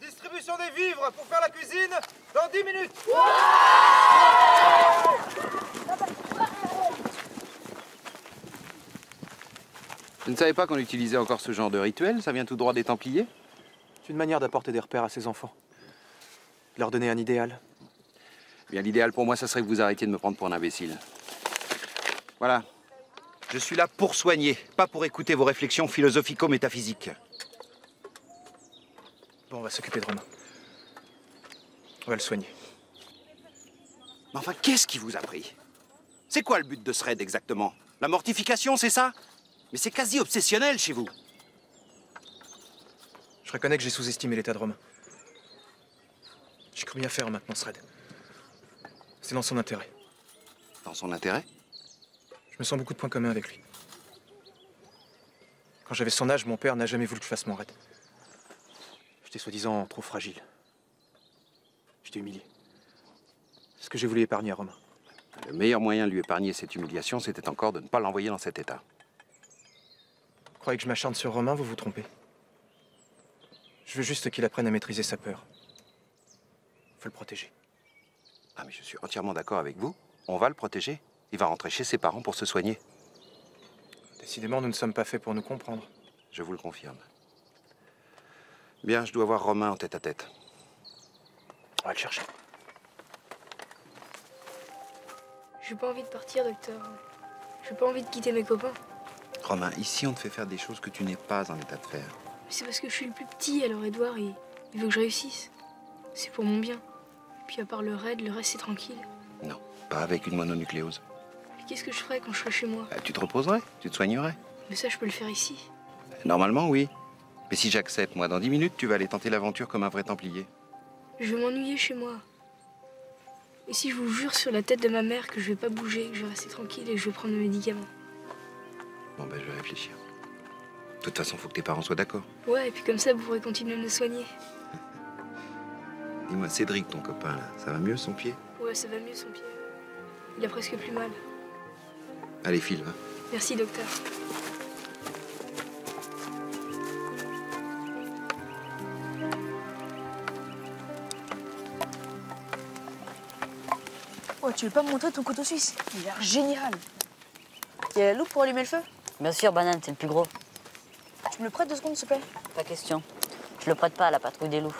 Distribution des vivres pour faire la cuisine dans dix minutes. Je ne savais pas qu'on utilisait encore ce genre de rituel. Ça vient tout droit des Templiers. C'est une manière d'apporter des repères à ses enfants. De leur donner un idéal. Bien, l'idéal pour moi, ça serait que vous arrêtiez de me prendre pour un imbécile. Voilà. Je suis là pour soigner, pas pour écouter vos réflexions philosophico-métaphysiques. Bon, on va s'occuper de Romain. On va le soigner. Mais enfin, qu'est-ce qui vous a pris? C'est quoi le but de ce raid exactement? La mortification, c'est ça? Mais c'est quasi obsessionnel chez vous. Je reconnais que j'ai sous-estimé l'état de Romain. J'ai cru bien faire maintenant ce raid. C'est dans son intérêt. Dans son intérêt? Je me sens beaucoup de points communs avec lui. Quand j'avais son âge, mon père n'a jamais voulu que je fasse mon raid. J'étais soi-disant trop fragile. J'étais humilié. C'est ce que j'ai voulu épargner à Romain. Le meilleur moyen de lui épargner cette humiliation, c'était encore de ne pas l'envoyer dans cet état. Vous croyez que je m'acharne sur Romain, vous vous trompez. Je veux juste qu'il apprenne à maîtriser sa peur. Il faut le protéger. Ah mais je suis entièrement d'accord avec vous. On va le protéger. Il va rentrer chez ses parents pour se soigner. Décidément, nous ne sommes pas faits pour nous comprendre. Je vous le confirme. Bien, je dois voir Romain en tête-à-tête. On va le chercher. J'ai pas envie de partir, docteur. J'ai pas envie de quitter mes copains. Romain, ici, on te fait faire des choses que tu n'es pas en état de faire. C'est parce que je suis le plus petit, alors Édouard, il, il veut que je réussisse. C'est pour mon bien. Puis à part le raid, le reste, c'est tranquille. Non, pas avec une mononucléose. Qu'est-ce que je ferais quand je serais chez moi? Bah, tu te reposerais, tu te soignerais. Mais ça, je peux le faire ici. Normalement, oui. Mais si j'accepte, moi, dans dix minutes, tu vas aller tenter l'aventure comme un vrai Templier. Je vais m'ennuyer chez moi. Et si je vous jure sur la tête de ma mère que je vais pas bouger, que je vais rester tranquille et que je vais prendre mes médicaments? Bon, ben, je vais réfléchir. De toute façon, faut que tes parents soient d'accord. Ouais, et puis comme ça, vous pourrez continuer à me soigner. Dis-moi, Cédric, ton copain, là, ça va mieux, son pied? Ouais, ça va mieux, son pied. Il a presque plus mal. Allez, file, va. Merci, docteur. Oh, tu veux pas me montrer ton couteau suisse? Il a l'air génial. Il y a la loupe pour allumer le feu? Bien sûr, banane, c'est le plus gros. Tu me le prêtes deux secondes, s'il te plaît? Pas question. Je le prête pas à la patrouille des loups.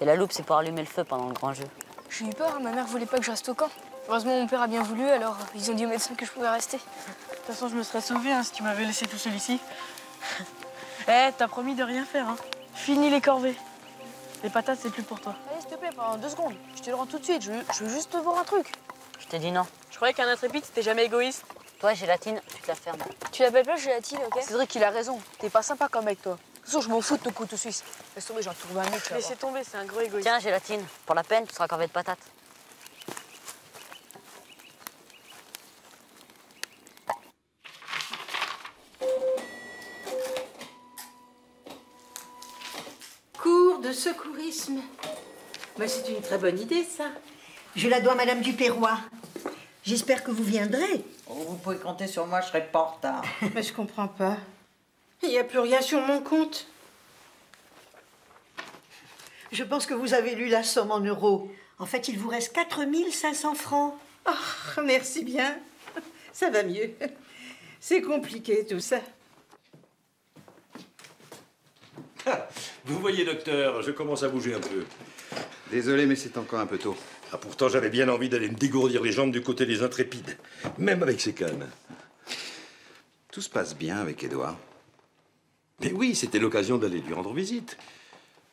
Et la loupe, c'est pour allumer le feu pendant le grand jeu. J'ai eu peur, ma mère voulait pas que je reste au camp. Heureusement, mon père a bien voulu, alors ils ont dit au médecin que je pouvais rester. De toute façon, je me serais sauvée hein, si tu m'avais laissé tout seul ici. Eh, hey, t'as promis de rien faire. Hein. Fini les corvées. Les patates, c'est plus pour toi. Allez, s'il te plaît, pendant deux secondes. Je te le rends tout de suite. Je veux, je veux juste te voir un truc. Je t'ai dit non. Je croyais qu'un intrépide, c'était jamais égoïste. Toi, gélatine, tu te la fermes. Tu l'appelles pas gélatine, ok? Cédric, il a raison. T'es pas sympa comme mec, toi. De toute façon, je m'en fous de ton couteau suisse. Laisse tomber, j'en trouve un mec. Laissez tomber, c'est un gros égoïste. Tiens, gélatine, pour la peine, tu seras corvée de patates. Cours de secourisme. Bah, c'est une très bonne idée, ça. Je la dois à Madame Dupérois. J'espère que vous viendrez. Oh, vous pouvez compter sur moi, je serai pas en retard. Mais je comprends pas. Il n'y a plus rien sur mon compte. Je pense que vous avez lu la somme en euros. En fait, il vous reste quatre mille cinq cents francs. Oh, merci bien. Ça va mieux. C'est compliqué, tout ça. Ah, vous voyez, docteur, je commence à bouger un peu. Désolé, mais c'est encore un peu tôt. Ah, pourtant, j'avais bien envie d'aller me dégourdir les jambes du côté des Intrépides, même avec ses cannes. Tout se passe bien avec Édouard. Mais oui, c'était l'occasion d'aller lui rendre visite.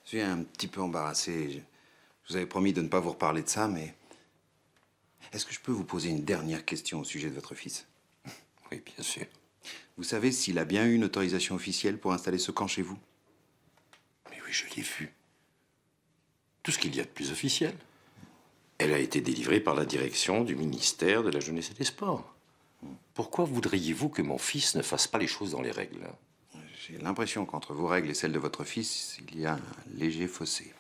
Je suis un petit peu embarrassé. Je, je vous avais promis de ne pas vous reparler de ça, mais... Est-ce que je peux vous poser une dernière question au sujet de votre fils? Oui, bien sûr. Vous savez s'il a bien eu une autorisation officielle pour installer ce camp chez vous? Mais oui, je l'ai vu. Tout ce qu'il y a de plus officiel. Elle a été délivrée par la direction du ministère de la Jeunesse et des Sports. Pourquoi voudriez-vous que mon fils ne fasse pas les choses dans les règles? J'ai l'impression qu'entre vos règles et celles de votre fils, il y a un léger fossé.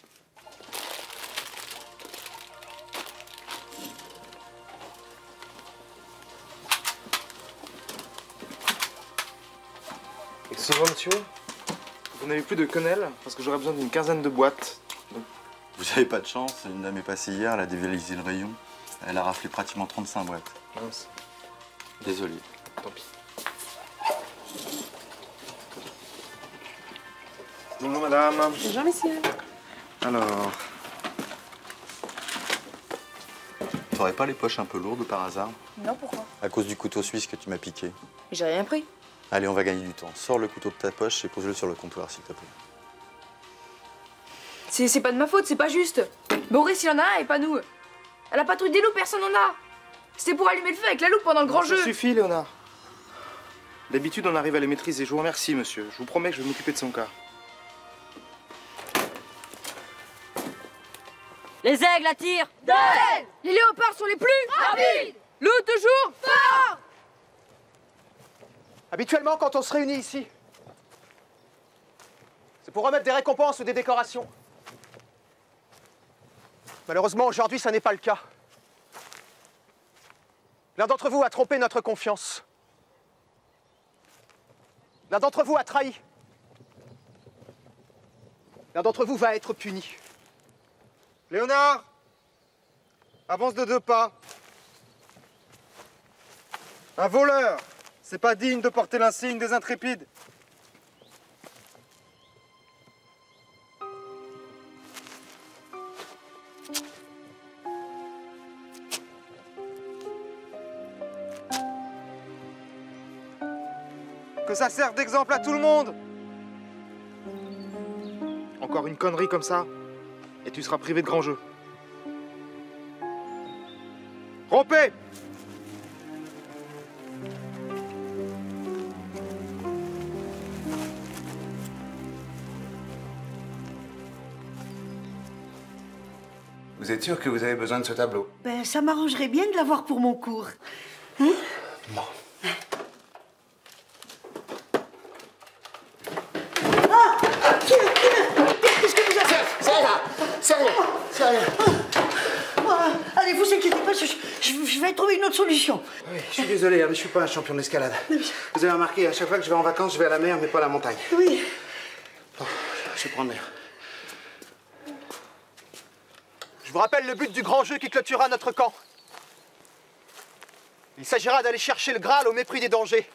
Excusez-moi, monsieur. Vous n'avez plus de quenelle parce que j'aurais besoin d'une quinzaine de boîtes. Donc... Vous n'avez pas de chance, une dame est passée hier, elle a dévalisé le rayon. Elle a raflé pratiquement trente-cinq boîtes. Mince. Désolé. Tant pis. Bonjour madame. Bonjour messieurs. Alors... T'aurais pas les poches un peu lourdes par hasard? Non, pourquoi? À cause du couteau suisse que tu m'as piqué. J'ai rien pris. Allez, on va gagner du temps. Sors le couteau de ta poche et pose-le sur le comptoir, s'il te plaît. C'est pas de ma faute, c'est pas juste. Boris, il en a un et pas nous. À la patrouille des loups, personne n'en a. C'était pour allumer le feu avec la loupe pendant le grand jeu. Ça suffit, Léonard. D'habitude, on arrive à les maîtriser. Je vous remercie, monsieur. Je vous promets que je vais m'occuper de son cas. Les aigles attirent. Deux. Les léopards sont les plus rapides. Loup toujours fort. Habituellement, quand on se réunit ici, c'est pour remettre des récompenses ou des décorations. Malheureusement, aujourd'hui, ça n'est pas le cas. L'un d'entre vous a trompé notre confiance. L'un d'entre vous a trahi. L'un d'entre vous va être puni. Léonard, avance de deux pas. Un voleur, c'est pas digne de porter l'insigne des Intrépides. Que ça serve d'exemple à tout le monde. Encore une connerie comme ça, et tu seras privé de grand jeu. Rompez! Vous êtes sûr que vous avez besoin de ce tableau? Ben, ça m'arrangerait bien de l'avoir pour mon cours. Hein? Bon. Solution. Oui, je suis désolé, mais je ne suis pas un champion d'escalade. Vous avez remarqué, à chaque fois que je vais en vacances, je vais à la mer, mais pas à la montagne. Oui. Bon, je vais prendre l'air. Je vous rappelle le but du grand jeu qui clôturera notre camp. Il s'agira d'aller chercher le Graal au mépris des dangers.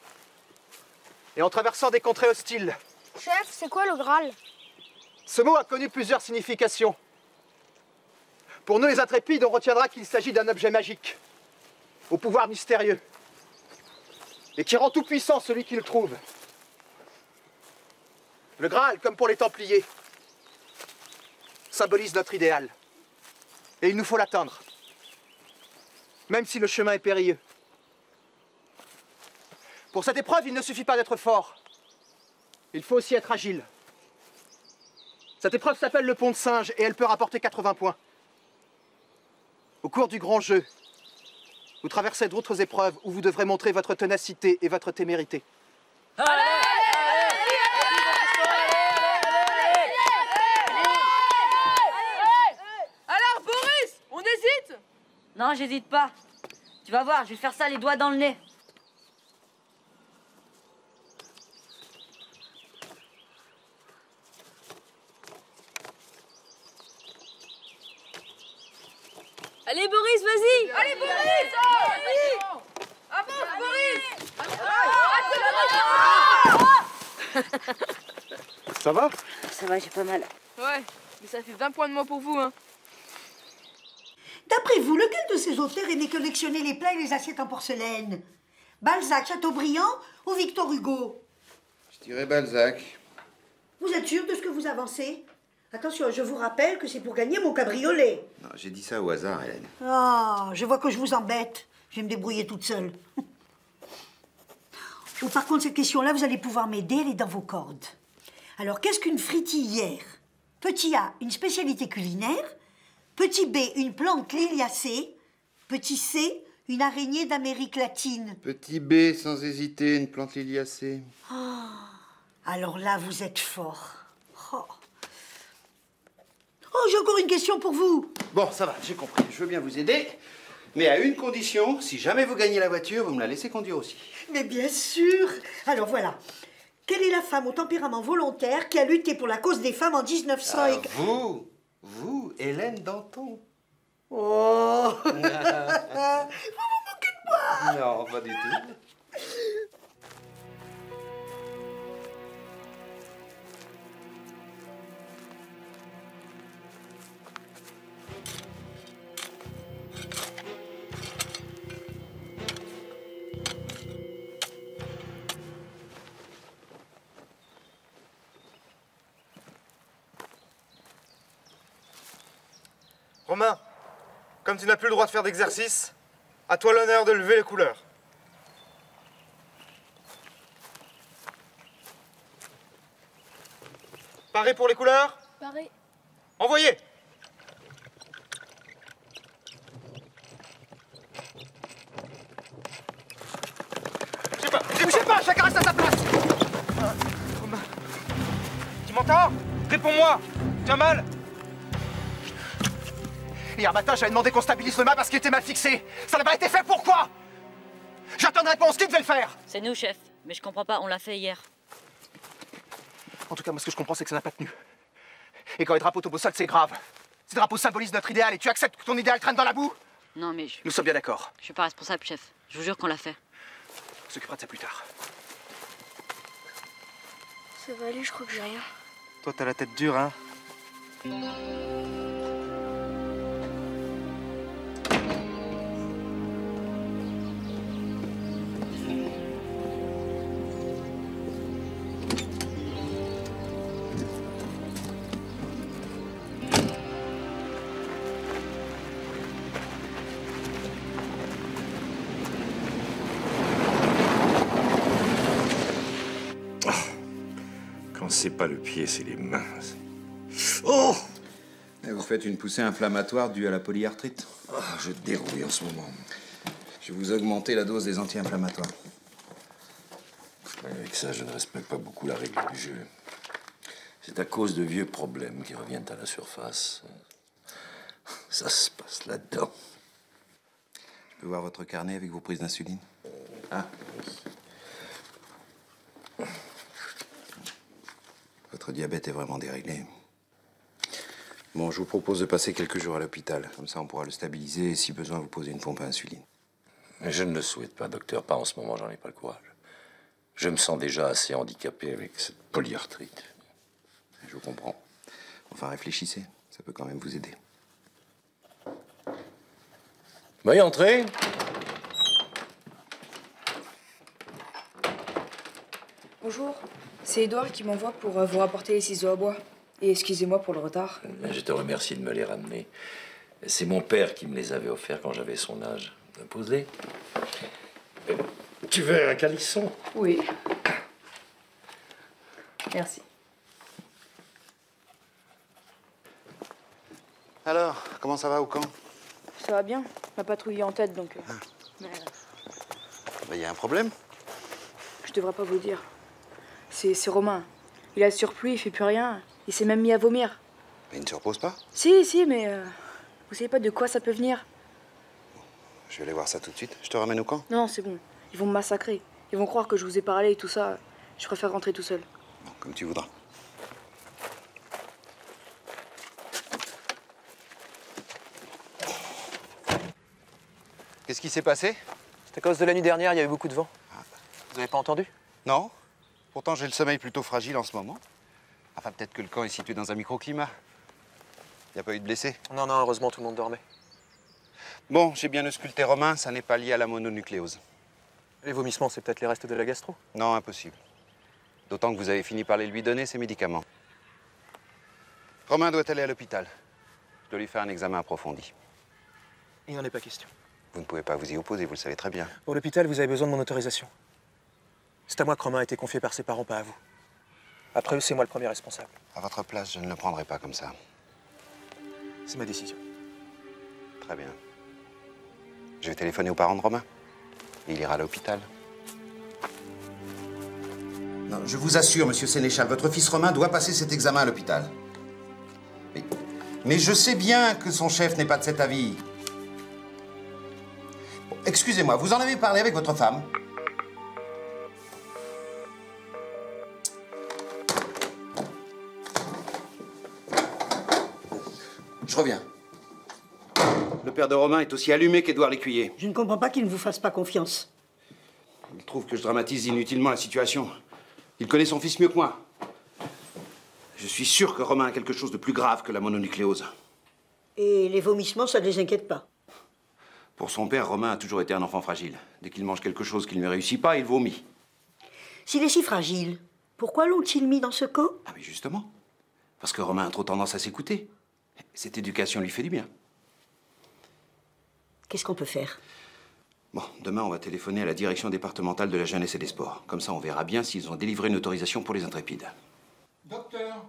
Et en traversant des contrées hostiles. Chef, c'est quoi le Graal? Ce mot a connu plusieurs significations. Pour nous, les Intrépides, on retiendra qu'il s'agit d'un objet magique, au pouvoir mystérieux, et qui rend tout puissant celui qui le trouve. Le Graal, comme pour les Templiers, symbolise notre idéal. Et il nous faut l'atteindre, même si le chemin est périlleux. Pour cette épreuve, il ne suffit pas d'être fort. Il faut aussi être agile. Cette épreuve s'appelle le pont de singe et elle peut rapporter quatre-vingts points. Au cours du grand jeu, vous traversez d'autres épreuves où vous devrez montrer votre ténacité et votre témérité. Allez, allez, allez, allez. Alors Boris, on hésite? Non, j'hésite pas. Tu vas voir, je vais faire ça les doigts dans le nez. Allez Boris, vas-y! Allez Boris! Vas-y! Avance Boris! Ça va? Ça va, j'ai pas mal. Ouais, mais ça fait vingt points de moins pour vous, hein. D'après vous, lequel de ces auteurs est né collectionner les plats et les assiettes en porcelaine? Balzac, Chateaubriand ou Victor Hugo? Je dirais Balzac. Vous êtes sûr de ce que vous avancez? Attention, je vous rappelle que c'est pour gagner mon cabriolet. Non, j'ai dit ça au hasard, Hélène. Ah, oh, je vois que je vous embête. Je vais me débrouiller toute seule. Oh, par contre, cette question-là, vous allez pouvoir m'aider, elle est dans vos cordes. Alors, qu'est-ce qu'une fritillère? Petit A, une spécialité culinaire. Petit B, une plante liliacée. Petit C, une araignée d'Amérique latine. Petit B, sans hésiter, une plante liliacée. Oh, alors là, vous êtes fort. Oh. Oh, j'ai encore une question pour vous. Bon, ça va, j'ai compris. Je veux bien vous aider, mais à une condition, si jamais vous gagnez la voiture, vous me la laissez conduire aussi. Mais bien sûr. Alors voilà, Quelle est la femme au tempérament volontaire qui a lutté pour la cause des femmes en mille neuf cents ah, et... Vous, vous, Hélène Danton. Oh. Vous vous moquez de moi? Non, pas du tout. Romain, comme tu n'as plus le droit de faire d'exercice, à toi l'honneur de lever les couleurs. Paré pour les couleurs? Paré. Envoyez. Bougez pas, bougez pas, chacun reste à sa place. Ah, Romain. Tu m'entends? Réponds-moi. Tu as mal? Hier matin, j'avais demandé qu'on stabilise le mât parce qu'il était mal fixé. Ça n'a pas été fait, pourquoi? J'attends une réponse, qui devait le faire? C'est nous, chef. Mais je comprends pas, on l'a fait hier. En tout cas, moi, ce que je comprends, c'est que ça n'a pas tenu. Et quand les drapeaux tombent au sol, c'est grave. Ces drapeaux symbolisent notre idéal et tu acceptes que ton idéal traîne dans la boue? Non, mais je... Nous sommes bien d'accord. Je suis pas responsable, chef. Je vous jure qu'on l'a fait. On s'occupera de ça plus tard. Ça va aller, je crois que j'ai rien. Toi, t'as la tête dure, hein? C'est pas le pied, c'est les mains. Oh! Et vous faites une poussée inflammatoire due à la polyarthrite. Oh, je dérouille en ce moment. Je vais vous augmenter la dose des anti-inflammatoires. Avec ça, je ne respecte pas beaucoup la règle du jeu. C'est à cause de vieux problèmes qui reviennent à la surface. Ça se passe là-dedans. Je peux voir votre carnet avec vos prises d'insuline? Ah. Votre diabète est vraiment déréglé. Bon, je vous propose de passer quelques jours à l'hôpital. Comme ça, on pourra le stabiliser et, si besoin, vous poser une pompe à insuline. Mais je ne le souhaite pas, docteur. Pas en ce moment, j'en ai pas le courage. Je me sens déjà assez handicapé avec cette polyarthrite. Je vous comprends. Enfin, réfléchissez. Ça peut quand même vous aider. Veuillez entrer. Bonjour. C'est Édouard qui m'envoie pour euh, vous rapporter les ciseaux à bois. Et excusez-moi pour le retard. Je te remercie de me les ramener. C'est mon père qui me les avait offerts quand j'avais son âge. Pose-les. Euh, tu veux un calisson? Oui. Merci. Alors, comment ça va au camp? Ça va bien. Ma patrouille est en tête, donc... Euh... Ah. Mais... Bah, y a un problème? Je devrais pas vous le dire. C'est Romain. Il a surpris, il fait plus rien. Il s'est même mis à vomir. Mais il ne se repose pas? Si, si, mais euh, vous savez pas de quoi ça peut venir. Je vais aller voir ça tout de suite. Je te ramène au camp? Non, c'est bon. Ils vont me massacrer. Ils vont croire que je vous ai parlé et tout ça. Je préfère rentrer tout seul. Bon, comme tu voudras. Qu'est-ce qui s'est passé? C'est à cause de la nuit dernière, il y avait beaucoup de vent. Ah. Vous n'avez pas entendu? Non. Pourtant, j'ai le sommeil plutôt fragile en ce moment. Enfin, peut-être que le camp est situé dans un microclimat. Il n'y a pas eu de blessés? Non, non, heureusement, tout le monde dormait. Bon, j'ai bien ausculté Romain, ça n'est pas lié à la mononucléose. Les vomissements, c'est peut-être les restes de la gastro? Non, impossible. D'autant que vous avez fini par les lui donner, ces médicaments. Romain doit aller à l'hôpital. Je dois lui faire un examen approfondi. Il n'en est pas question. Vous ne pouvez pas vous y opposer, vous le savez très bien. Pour l'hôpital, vous avez besoin de mon autorisation. C'est à moi que Romain a été confié par ses parents, pas à vous. Après eux, c'est moi le premier responsable. À votre place, je ne le prendrai pas comme ça. C'est ma décision. Très bien. Je vais téléphoner aux parents de Romain. Il ira à l'hôpital. Non, je vous assure, monsieur Sénéchal, votre fils Romain doit passer cet examen à l'hôpital. Mais, mais je sais bien que son chef n'est pas de cet avis. Bon, excusez-moi, vous en avez parlé avec votre femme? Je reviens. Le père de Romain est aussi allumé qu'Édouard Lécuyer. Je ne comprends pas qu'il ne vous fasse pas confiance. Il trouve que je dramatise inutilement la situation. Il connaît son fils mieux que moi. Je suis sûr que Romain a quelque chose de plus grave que la mononucléose. Et les vomissements, ça ne les inquiète pas? Pour son père, Romain a toujours été un enfant fragile. Dès qu'il mange quelque chose qui ne lui réussit pas, il vomit. S'il est si fragile, pourquoi l'ont-ils mis dans ce camp? Ah mais justement, parce que Romain a trop tendance à s'écouter. Cette éducation lui fait du bien. Qu'est-ce qu'on peut faire? Bon, demain, on va téléphoner à la direction départementale de la jeunesse et des sports. Comme ça, on verra bien s'ils ont délivré une autorisation pour les Intrépides. Docteur!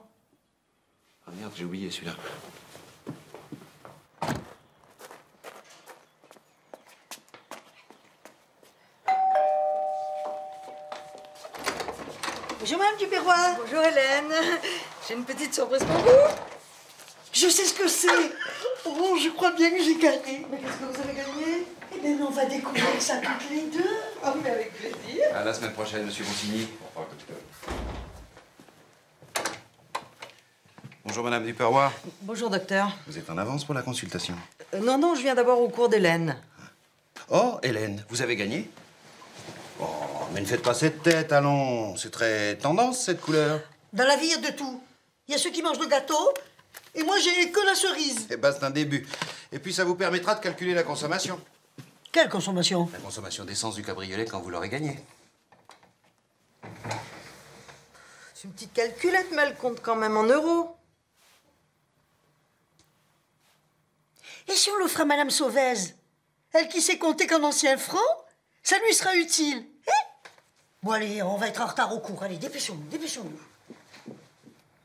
Ah merde, j'ai oublié celui-là. Bonjour, Madame Dupérois. Bonjour, Hélène. J'ai une petite surprise pour vous. Je sais ce que c'est. Oh, je crois bien que j'ai gagné. Mais qu'est-ce que vous avez gagné? Eh bien, on va découvrir ça toutes les deux. Ah oui, avec plaisir. À la semaine prochaine, Monsieur Montigny. Au revoir, docteur. Bonjour, Madame Dupérois. Bonjour, docteur. Vous êtes en avance pour la consultation? euh, Non, non, je viens d'abord au cours d'Hélène. Oh, Hélène, vous avez gagné? Oh, mais ne faites pas cette tête, allons. C'est très tendance, cette couleur. Dans la vie, il y a de tout. Il y a ceux qui mangent le gâteau, et moi, j'ai que la cerise. Eh ben, c'est un début. Et puis, ça vous permettra de calculer la consommation. Quelle consommation? La consommation d'essence du cabriolet quand vous l'aurez gagné. C'est une petite calculette, mais elle compte quand même en euros. Et si on l'offre à Madame Sauvaise? Elle qui sait compter qu'en ancien franc, ça lui sera utile. Eh? Bon, allez, on va être en retard au cours. Allez, dépêchons-nous, dépêchons-nous.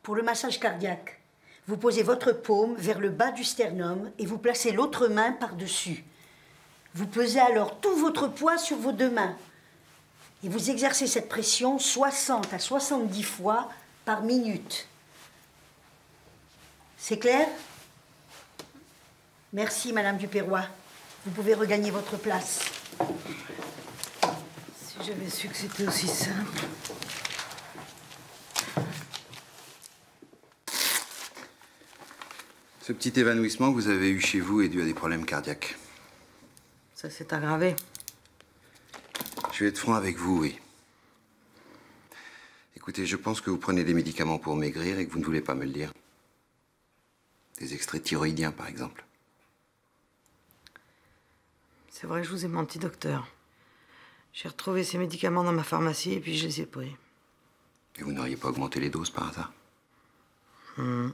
Pour le massage cardiaque, vous posez votre paume vers le bas du sternum et vous placez l'autre main par-dessus. Vous pesez alors tout votre poids sur vos deux mains. Et vous exercez cette pression soixante à soixante-dix fois par minute. C'est clair? Merci, Madame Dupérois. Vous pouvez regagner votre place. Si j'avais su que c'était aussi simple... Ce petit évanouissement que vous avez eu chez vous est dû à des problèmes cardiaques. Ça s'est aggravé. Je vais être franc avec vous, oui. Écoutez, je pense que vous prenez des médicaments pour maigrir et que vous ne voulez pas me le dire. Des extraits thyroïdiens, par exemple. C'est vrai, je vous ai menti, docteur. J'ai retrouvé ces médicaments dans ma pharmacie et puis je les ai pris. Et vous n'auriez pas augmenté les doses par hasard? Mmh.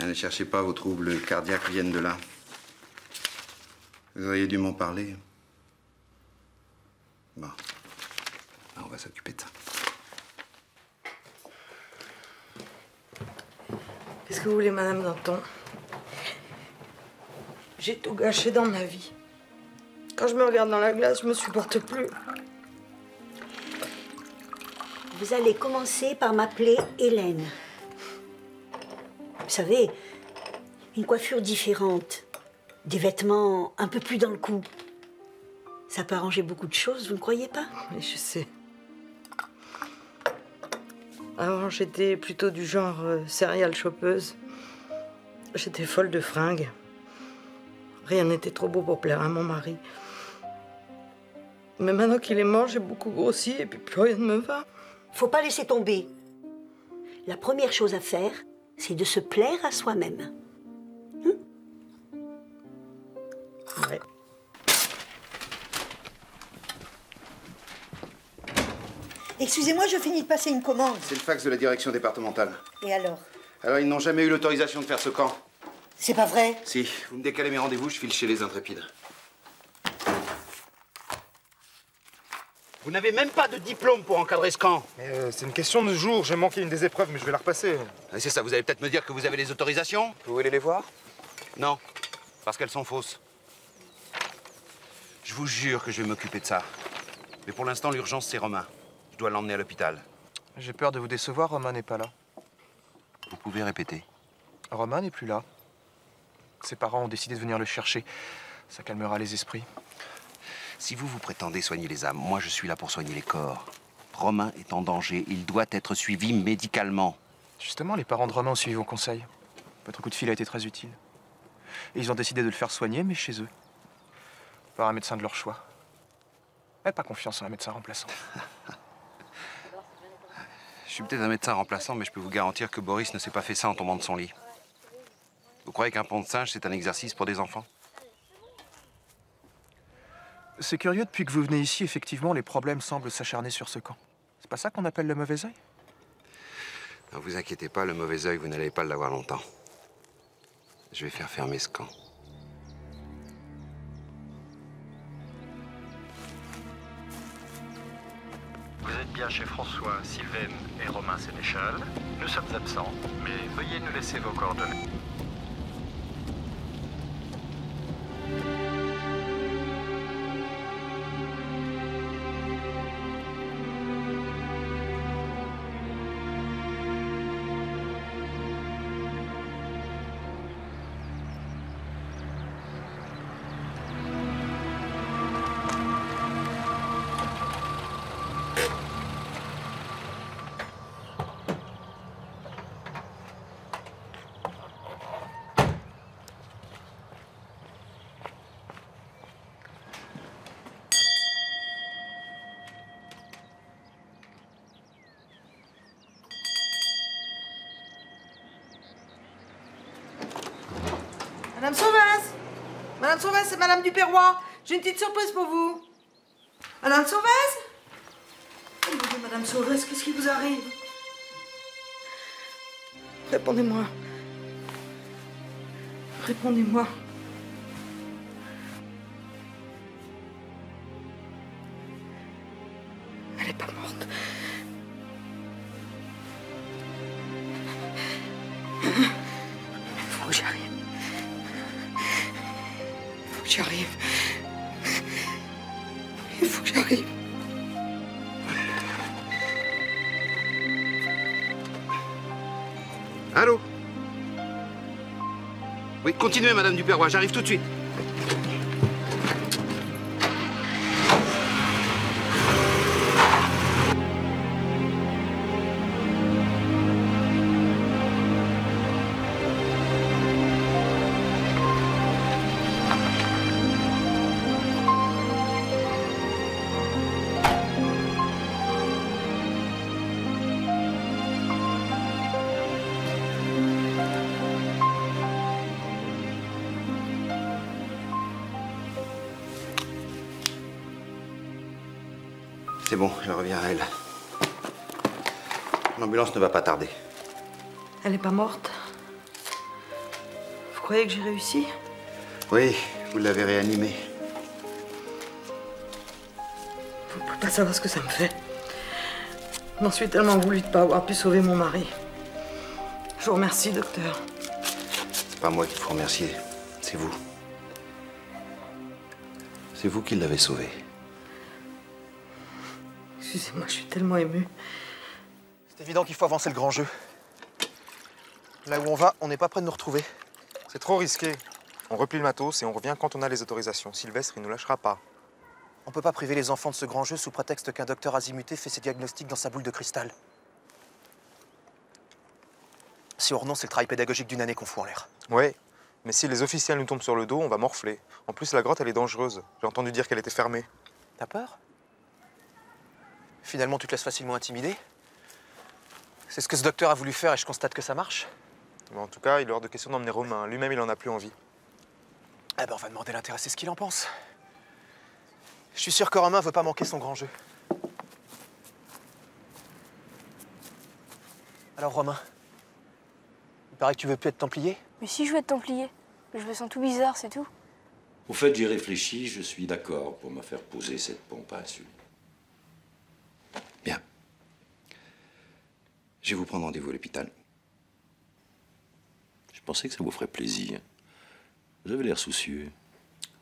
Ne cherchez pas, vos troubles cardiaques viennent de là. Vous auriez dû m'en parler. Bon, on va s'occuper de ça. Qu'est-ce que vous voulez, Madame Danton? J'ai tout gâché dans ma vie. Quand je me regarde dans la glace, je me supporte plus. Vous allez commencer par m'appeler Hélène. Vous savez, une coiffure différente, des vêtements un peu plus dans le cou. Ça peut arranger beaucoup de choses, vous ne croyez pas? Oui, je sais. Avant, j'étais plutôt du genre euh, céréale chopeuse. J'étais folle de fringues. Rien n'était trop beau pour plaire à mon mari. Mais maintenant qu'il est mort, j'ai beaucoup grossi et puis plus rien ne me va. Faut pas laisser tomber. La première chose à faire, c'est de se plaire à soi-même. Hum? Ouais. Excusez-moi, je finis de passer une commande. C'est le fax de la direction départementale. Et alors? Alors, ils n'ont jamais eu l'autorisation de faire ce camp. C'est pas vrai? Si. Vous me décalez mes rendez-vous, je file chez les Intrépides. Vous n'avez même pas de diplôme pour encadrer ce camp. Euh, c'est une question de jour. J'ai manqué une des épreuves, mais je vais la repasser. Ah, c'est ça, vous allez peut-être me dire que vous avez les autorisations. Vous voulez les voir? Non, parce qu'elles sont fausses. Je vous jure que je vais m'occuper de ça. Mais pour l'instant, l'urgence, c'est Romain. Je dois l'emmener à l'hôpital. J'ai peur de vous décevoir, Romain n'est pas là. Vous pouvez répéter. Romain n'est plus là. Ses parents ont décidé de venir le chercher. Ça calmera les esprits. Si vous vous prétendez soigner les âmes, moi je suis là pour soigner les corps. Romain est en danger, il doit être suivi médicalement. Justement, les parents de Romain ont suivi vos conseils. Votre coup de fil a été très utile. Et ils ont décidé de le faire soigner, mais chez eux. Par un médecin de leur choix. N'avez pas confiance en un médecin remplaçant. Je suis peut-être un médecin remplaçant, mais je peux vous garantir que Boris ne s'est pas fait ça en tombant de son lit. Vous croyez qu'un pont de singe, c'est un exercice pour des enfants? C'est curieux, depuis que vous venez ici, effectivement, les problèmes semblent s'acharner sur ce camp. C'est pas ça qu'on appelle le mauvais œil? Ne vous inquiétez pas, le mauvais œil, vous n'allez pas l'avoir longtemps. Je vais faire fermer ce camp. Vous êtes bien chez François, Sylvain et Romain Sénéchal. Nous sommes absents, mais veuillez nous laisser vos coordonnées. Madame Sauvasse, Madame Sauvasse, c'est Madame Dupérois. J'ai une petite surprise pour vous. Madame Sauvasse? Oh mon Dieu, Madame Sauvasse, qu'est-ce qui vous arrive? Répondez-moi. Répondez-moi. Elle n'est pas morte. Faut que j'arrive. J'arrive. Il faut que j'arrive. Allô? Oui, continuez, Madame Dupérois, j'arrive tout de suite. C'est bon, je reviens à elle. L'ambulance ne va pas tarder. Elle n'est pas morte? Vous croyez que j'ai réussi? Oui, vous l'avez réanimée. Vous ne pouvez pas savoir ce que ça me fait. Je m'en suis tellement voulu de ne pas avoir pu sauver mon mari. Je vous remercie, docteur. C'est pas moi qu'il faut remercier, c'est vous. C'est vous qui l'avez sauvée. Excusez-moi, je suis tellement émue. C'est évident qu'il faut avancer le grand jeu. Là où on va, on n'est pas près de nous retrouver. C'est trop risqué. On replie le matos et on revient quand on a les autorisations. Sylvestre, il ne nous lâchera pas. On ne peut pas priver les enfants de ce grand jeu sous prétexte qu'un docteur azimuté fait ses diagnostics dans sa boule de cristal. Si on renonce, c'est le travail pédagogique d'une année qu'on fout en l'air. Oui, mais si les officiels nous tombent sur le dos, on va morfler. En plus, la grotte, elle est dangereuse. J'ai entendu dire qu'elle était fermée. T'as peur ? Finalement, tu te laisses facilement intimider. C'est ce que ce docteur a voulu faire et je constate que ça marche. Mais en tout cas, il est hors de question d'emmener Romain. Lui-même, il en a plus envie. Eh ben, on va demander à l'intéressé ce qu'il en pense. Je suis sûr que Romain veut pas manquer son grand jeu. Alors, Romain, il paraît que tu veux plus être templier? Mais si je veux être templier, je me sens tout bizarre, c'est tout. Au fait, j'ai réfléchi, je suis d'accord pour me faire poser cette pompe à insuline. Bien. Je vais vous prendre rendez-vous à l'hôpital. Je pensais que ça vous ferait plaisir. Vous avez l'air soucieux.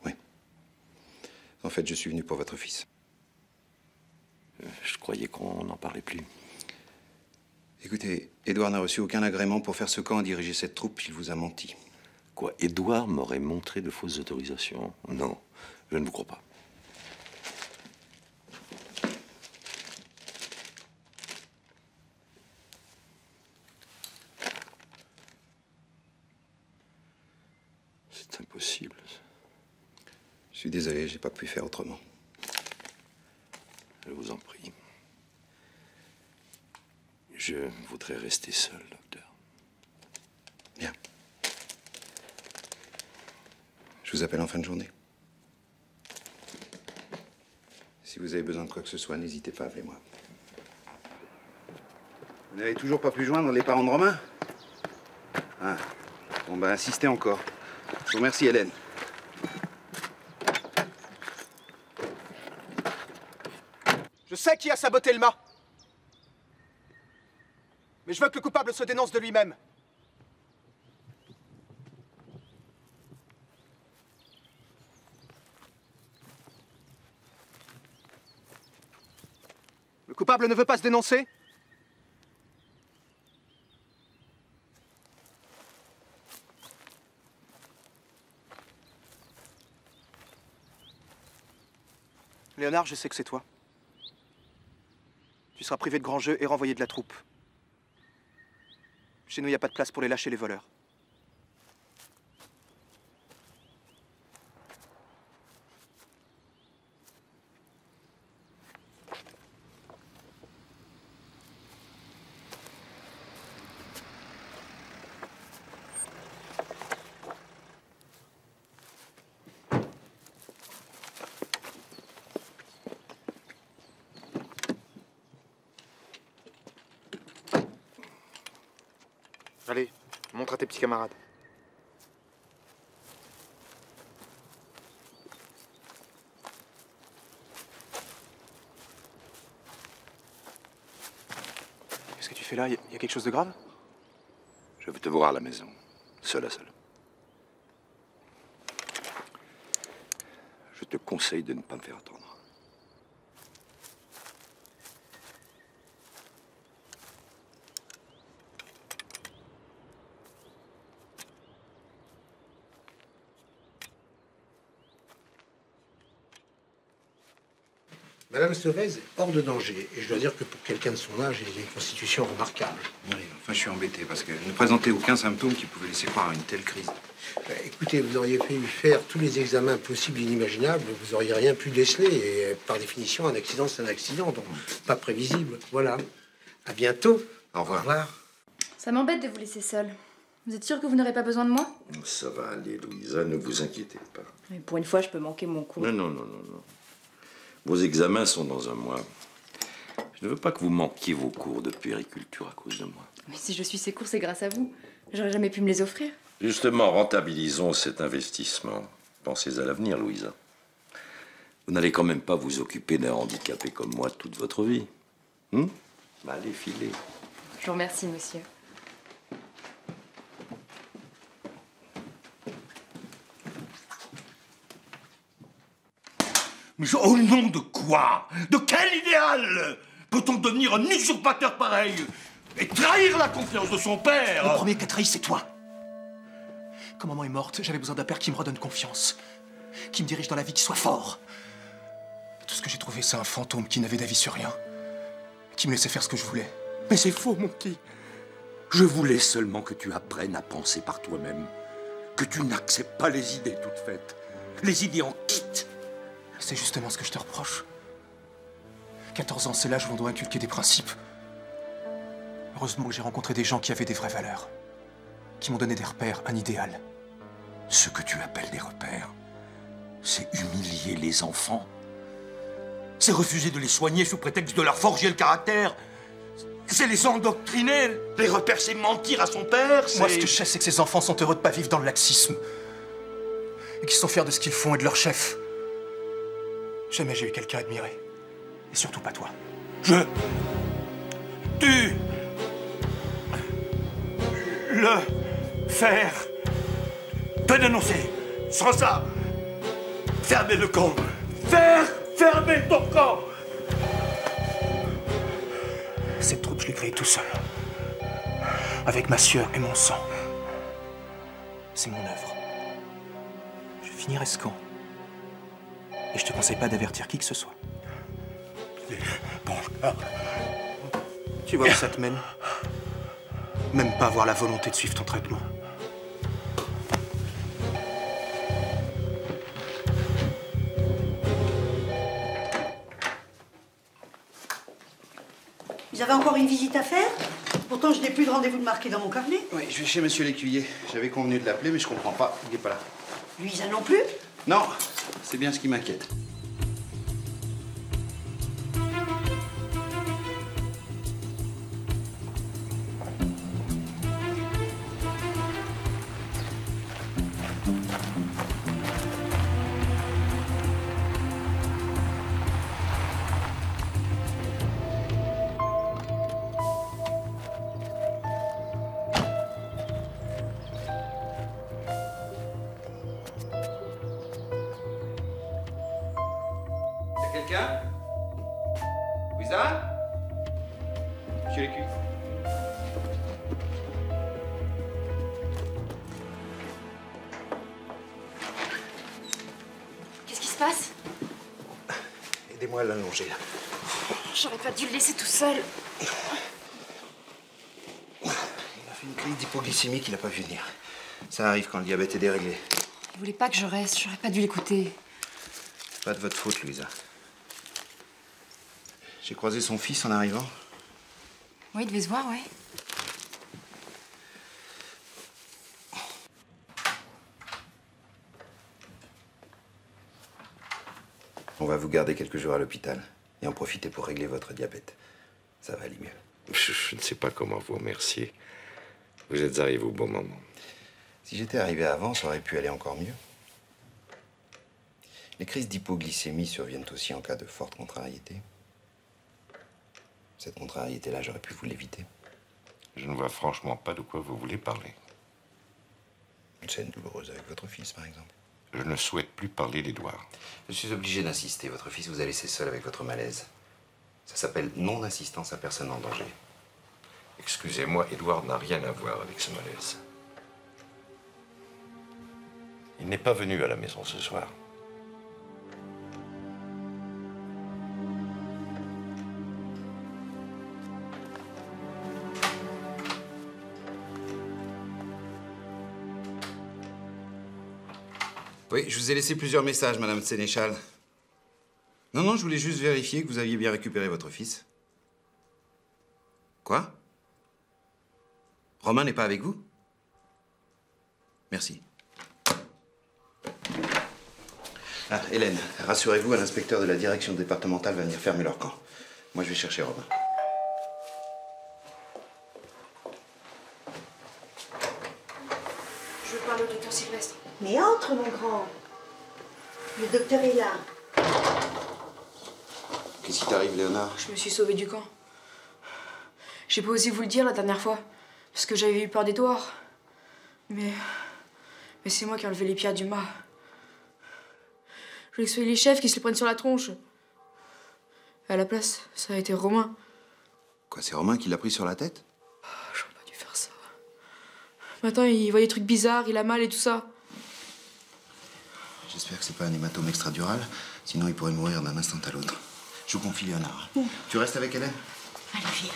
Oui. En fait, je suis venu pour votre fils. Je croyais qu'on n'en parlait plus. Écoutez, Édouard n'a reçu aucun agrément pour faire ce camp et diriger cette troupe. Il vous a menti. Quoi? Édouard m'aurait montré de fausses autorisations? Non, je ne vous crois pas. possible. Je suis désolé, j'ai pas pu faire autrement. Je vous en prie. Je voudrais rester seul, docteur. Bien. Je vous appelle en fin de journée. Si vous avez besoin de quoi que ce soit, n'hésitez pas, appelez-moi. Vous n'avez toujours pas pu joindre les parents de Romain? Ah, on va insister encore. Je vous remercie, Hélène. Je sais qui a saboté le mât. Mais je veux que le coupable se dénonce de lui-même. Le coupable ne veut pas se dénoncer? Léonard, je sais que c'est toi. Tu seras privé de grand jeu et renvoyé de la troupe. Chez nous, il n'y a pas de place pour les lâcher, les voleurs. Allez, montre à tes petits camarades. Qu'est-ce que tu fais là? Il y, y a quelque chose de grave? Je veux te voir à la maison, seul à seul. Je te conseille de ne pas me faire attendre. Madame Sauvaise est hors de danger, et je dois dire que pour quelqu'un de son âge, elle a une constitution remarquable. Oui, enfin je suis embêté, parce qu'elle ne présentait aucun symptôme qui pouvait laisser croire à une telle crise. Bah, écoutez, vous auriez pu lui faire tous les examens possibles et inimaginables, vous auriez rien pu déceler, et par définition, un accident, c'est un accident, donc pas prévisible. Voilà. À bientôt. Au revoir. Au revoir. Ça m'embête de vous laisser seul. Vous êtes sûr que vous n'aurez pas besoin de moi? Ça va aller, Louisa, ne vous inquiétez pas. Mais pour une fois, je peux manquer mon coup. Non, non, non, non, non. Vos examens sont dans un mois. Je ne veux pas que vous manquiez vos cours de puériculture à cause de moi. Mais si je suis ces cours, c'est grâce à vous. J'aurais jamais pu me les offrir. Justement, rentabilisons cet investissement. Pensez à l'avenir, Louisa. Vous n'allez quand même pas vous occuper d'un handicapé comme moi toute votre vie. Hum? Bah, allez, filez. Je vous remercie, monsieur. Mais au nom de quoi? De quel idéal peut-on devenir un usurpateur pareil et trahir la confiance de son père? Le premier qui a trahi, c'est toi. Quand maman est morte, j'avais besoin d'un père qui me redonne confiance, qui me dirige dans la vie, qui soit fort. Tout ce que j'ai trouvé, c'est un fantôme qui n'avait d'avis sur rien, qui me laissait faire ce que je voulais. Mais c'est faux, mon petit. Je voulais seulement que tu apprennes à penser par toi-même, que tu n'acceptes pas les idées toutes faites, les idées en quitte. C'est justement ce que je te reproche. quatorze ans, c'est l'âge où on doit inculquer des principes. Heureusement que j'ai rencontré des gens qui avaient des vraies valeurs, qui m'ont donné des repères, un idéal. Ce que tu appelles des repères, c'est humilier les enfants. C'est refuser de les soigner sous prétexte de leur forger le caractère. C'est les endoctriner. Les repères, c'est mentir à son père. Moi, ce que je sais, c'est que ces enfants sont heureux de ne pas vivre dans le laxisme et qu'ils sont fiers de ce qu'ils font et de leur chef. Jamais j'ai eu quelqu'un à admirer. Et surtout pas toi. Je... Tu... Le... Faire... Te dénoncer. Sans ça... Fermez le camp. Faire... Fermez ton camp. Cette troupe, je l'ai créée tout seul. Avec ma sueur et mon sang. C'est mon œuvre. Je finirai ce camp. Et je te conseille pas d'avertir qui que ce soit. Bon, ah. Tu vois où ça te mène? Même pas avoir la volonté de suivre ton traitement. Vous avez encore une visite à faire? Pourtant, je n'ai plus de rendez-vous de marqué dans mon carnet. Oui, je vais chez Monsieur Lécuyer. J'avais convenu de l'appeler, mais je comprends pas. Il n'est pas là. Louisa non plus? Non, c'est bien ce qui m'inquiète. Quelqu'un? Louisa? Monsieur Lécuyer? Qu'est-ce qui se passe? Aidez-moi à l'allonger, là. J'aurais pas dû le laisser tout seul. Il a fait une crise d'hypoglycémie qu'il n'a pas vu venir. Ça arrive quand le diabète est déréglé. Il voulait pas que je reste, j'aurais pas dû l'écouter. C'est pas de votre faute, Louisa. J'ai croisé son fils en arrivant. Oui, il devait se voir, ouais. On va vous garder quelques jours à l'hôpital et en profiter pour régler votre diabète. Ça va aller mieux. Je, je ne sais pas comment vous remercier. Vous êtes arrivé au bon moment. Si j'étais arrivé avant, ça aurait pu aller encore mieux. Les crises d'hypoglycémie surviennent aussi en cas de forte contrariété. Cette contrariété-là, j'aurais pu vous l'éviter. Je ne vois franchement pas de quoi vous voulez parler. Une scène douloureuse avec votre fils, par exemple. Je ne souhaite plus parler d'Édouard. Je suis obligé d'insister. Votre fils vous a laissé seul avec votre malaise. Ça s'appelle non-assistance à personne en danger. Excusez-moi, Édouard n'a rien à voir avec ce malaise. Il n'est pas venu à la maison ce soir. Oui, je vous ai laissé plusieurs messages, Madame Sénéchal. Non, non, je voulais juste vérifier que vous aviez bien récupéré votre fils. Quoi? Romain n'est pas avec vous? Merci. Ah, Hélène, rassurez-vous, un inspecteur de la direction départementale va venir fermer leur camp. Moi, je vais chercher Romain. Je veux parler au docteur Sylvestre. Mais entre, mon grand. Le docteur est là. Qu'est-ce qui t'arrive, Léonard? Je me suis sauvée du camp. J'ai pas osé vous le dire la dernière fois, parce que j'avais eu peur d'Édouard. Mais... Mais c'est moi qui ai enlevé les pierres du mât. Je voulais que ce soit les chefs qui se le prennent sur la tronche. À la place, ça a été Romain. Quoi, c'est Romain qui l'a pris sur la tête? Oh, j'aurais pas dû faire ça. Maintenant, il voit des trucs bizarres, il a mal et tout ça. J'espère que c'est pas un hématome extradural, sinon il pourrait mourir d'un instant à l'autre. Je vous confie Léonard. Mmh. Tu restes avec Hélène? Allez, viens.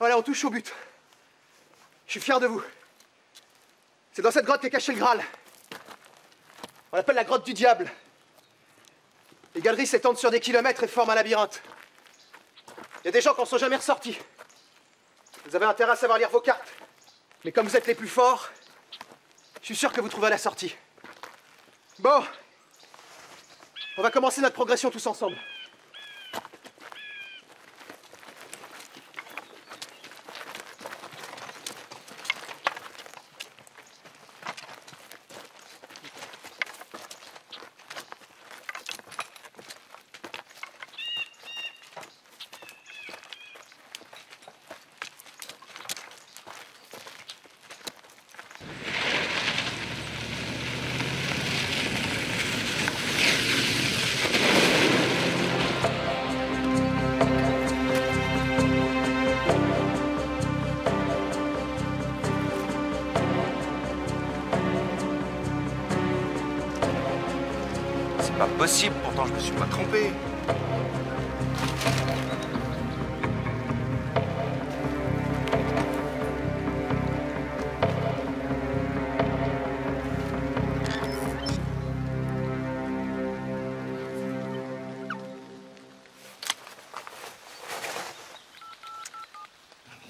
Voilà, on touche au but. Je suis fier de vous. C'est dans cette grotte qu'est caché le Graal. On l'appelle la grotte du diable. Les galeries s'étendent sur des kilomètres et forment un labyrinthe. Il y a des gens qui n'en sont jamais ressortis. Vous avez intérêt à savoir lire vos cartes. Mais comme vous êtes les plus forts, je suis sûr que vous trouverez la sortie. Bon, on va commencer notre progression tous ensemble. Possible, pourtant je me suis pas trompé.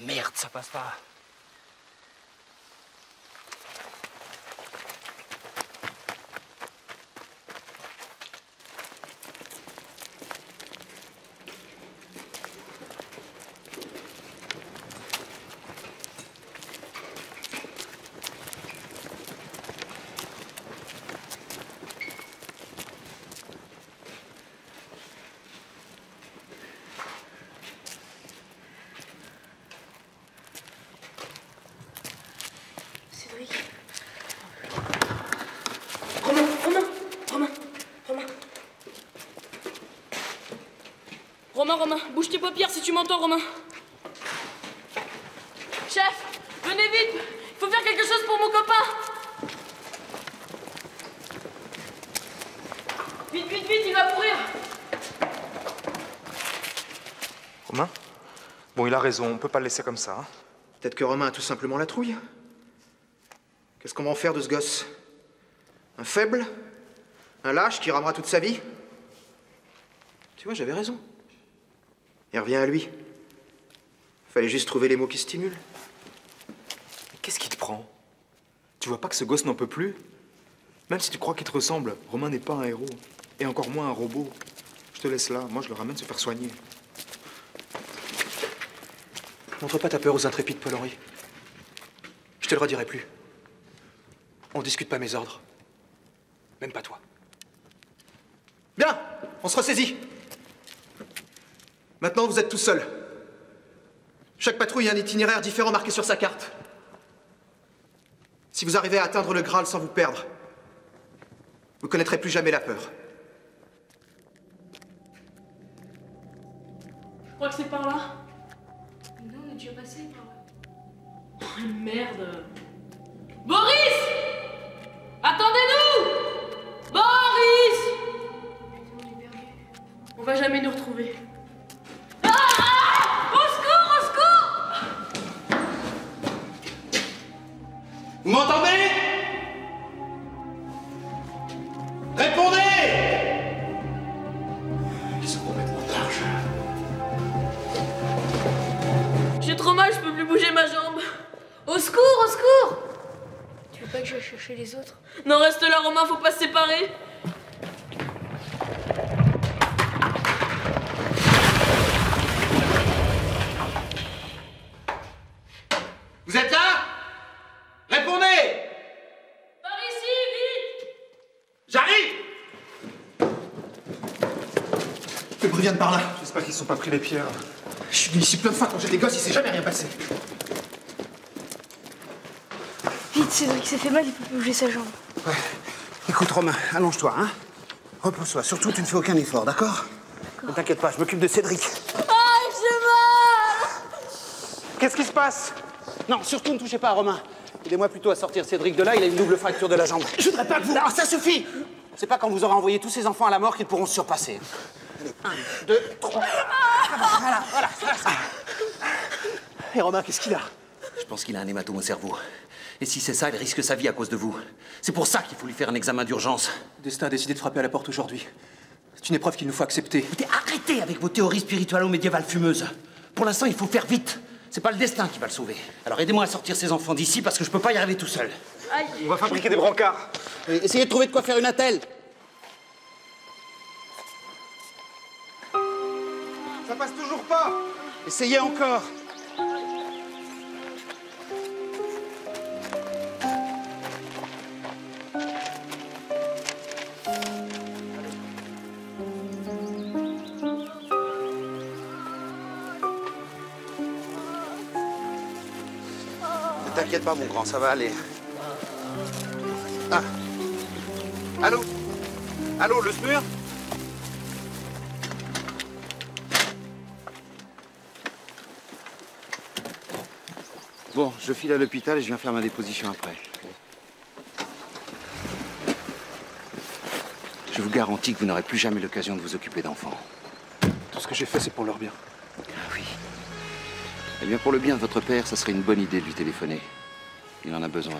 Merde, ça passe pas. Romain, bouge tes paupières si tu m'entends, Romain. Chef, venez vite. Il faut faire quelque chose pour mon copain. Vite, vite, vite, il va mourir. Romain? Bon, il a raison, on peut pas le laisser comme ça. Hein. Peut-être que Romain a tout simplement la trouille. Qu'est-ce qu'on va en faire de ce gosse? Un faible? Un lâche qui ramera toute sa vie? Tu vois, j'avais raison. Il revient à lui. Fallait juste trouver les mots qui stimulent. Qu'est-ce qui te prend? Tu vois pas que ce gosse n'en peut plus? Même si tu crois qu'il te ressemble, Romain n'est pas un héros. Et encore moins un robot. Je te laisse là, moi je le ramène se faire soigner. Montre pas ta peur aux intrépides, Paul-Henri. Je te le redirai plus. On discute pas mes ordres. Même pas toi. Bien, on se ressaisit. Maintenant, vous êtes tout seul. Chaque patrouille a un itinéraire différent marqué sur sa carte. Si vous arrivez à atteindre le Graal sans vous perdre, vous ne connaîtrez plus jamais la peur. Je crois que c'est par là. Non, on est déjà passé par là. Oh, merde. Boris! Attendez-nous! Boris! On va jamais nous retrouver. Vous m'entendez? Répondez! Ils sont complètement larges. J'ai trop mal, je peux plus bouger ma jambe. Au secours, au secours! Tu veux pas que j'aille chercher les autres? Non, reste là, Romain, faut pas se séparer. Vous êtes là? Répondez! Par ici, vite! J'arrive! Les bruits viennent par là. J'espère qu'ils ne sont pas pris les pierres. Je suis venu ici plein de fois quand j'ai des gosses, il s'est jamais rien passé. Vite, Cédric s'est fait mal, il peut plus bouger sa jambe. Ouais. Écoute, Romain, allonge-toi, hein. Repose-toi, surtout tu ne fais aucun effort, d'accord? Ne t'inquiète pas, je m'occupe de Cédric. Ah, j'ai mal! Qu'est-ce qui se passe? Non, surtout ne touchez pas à Romain. Aidez-moi plutôt à sortir Cédric de là, il a une double fracture de la jambe. Je voudrais pas que vous... Non, ça suffit. C'est pas quand vous aurez envoyé tous ces enfants à la mort qu'ils pourront se surpasser. Allez, un, deux, trois... Ah, voilà, voilà, voilà. Et Romain, qu'est-ce qu'il a? Je pense qu'il a un hématome au cerveau. Et si c'est ça, il risque sa vie à cause de vous. C'est pour ça qu'il faut lui faire un examen d'urgence. Destin a décidé de frapper à la porte aujourd'hui. C'est une épreuve qu'il nous faut accepter. Écoutez, arrêtez avec vos théories spiritualo-médiévales fumeuses. Pour l'instant, il faut faire vite. C'est pas le destin qui va le sauver. Alors aidez-moi à sortir ces enfants d'ici parce que je peux pas y arriver tout seul. Aïe. On va fabriquer des brancards. Et essayez de trouver de quoi faire une attelle. Ça passe toujours pas. Essayez encore. T'inquiète pas, mon grand, ça va aller. Ah. Allô? Allô, le SMUR? Bon, je file à l'hôpital et je viens faire ma déposition après. Je vous garantis que vous n'aurez plus jamais l'occasion de vous occuper d'enfants. Tout ce que j'ai fait, c'est pour leur bien. Ah oui. Eh bien, pour le bien de votre père, ça serait une bonne idée de lui téléphoner. Il en a besoin.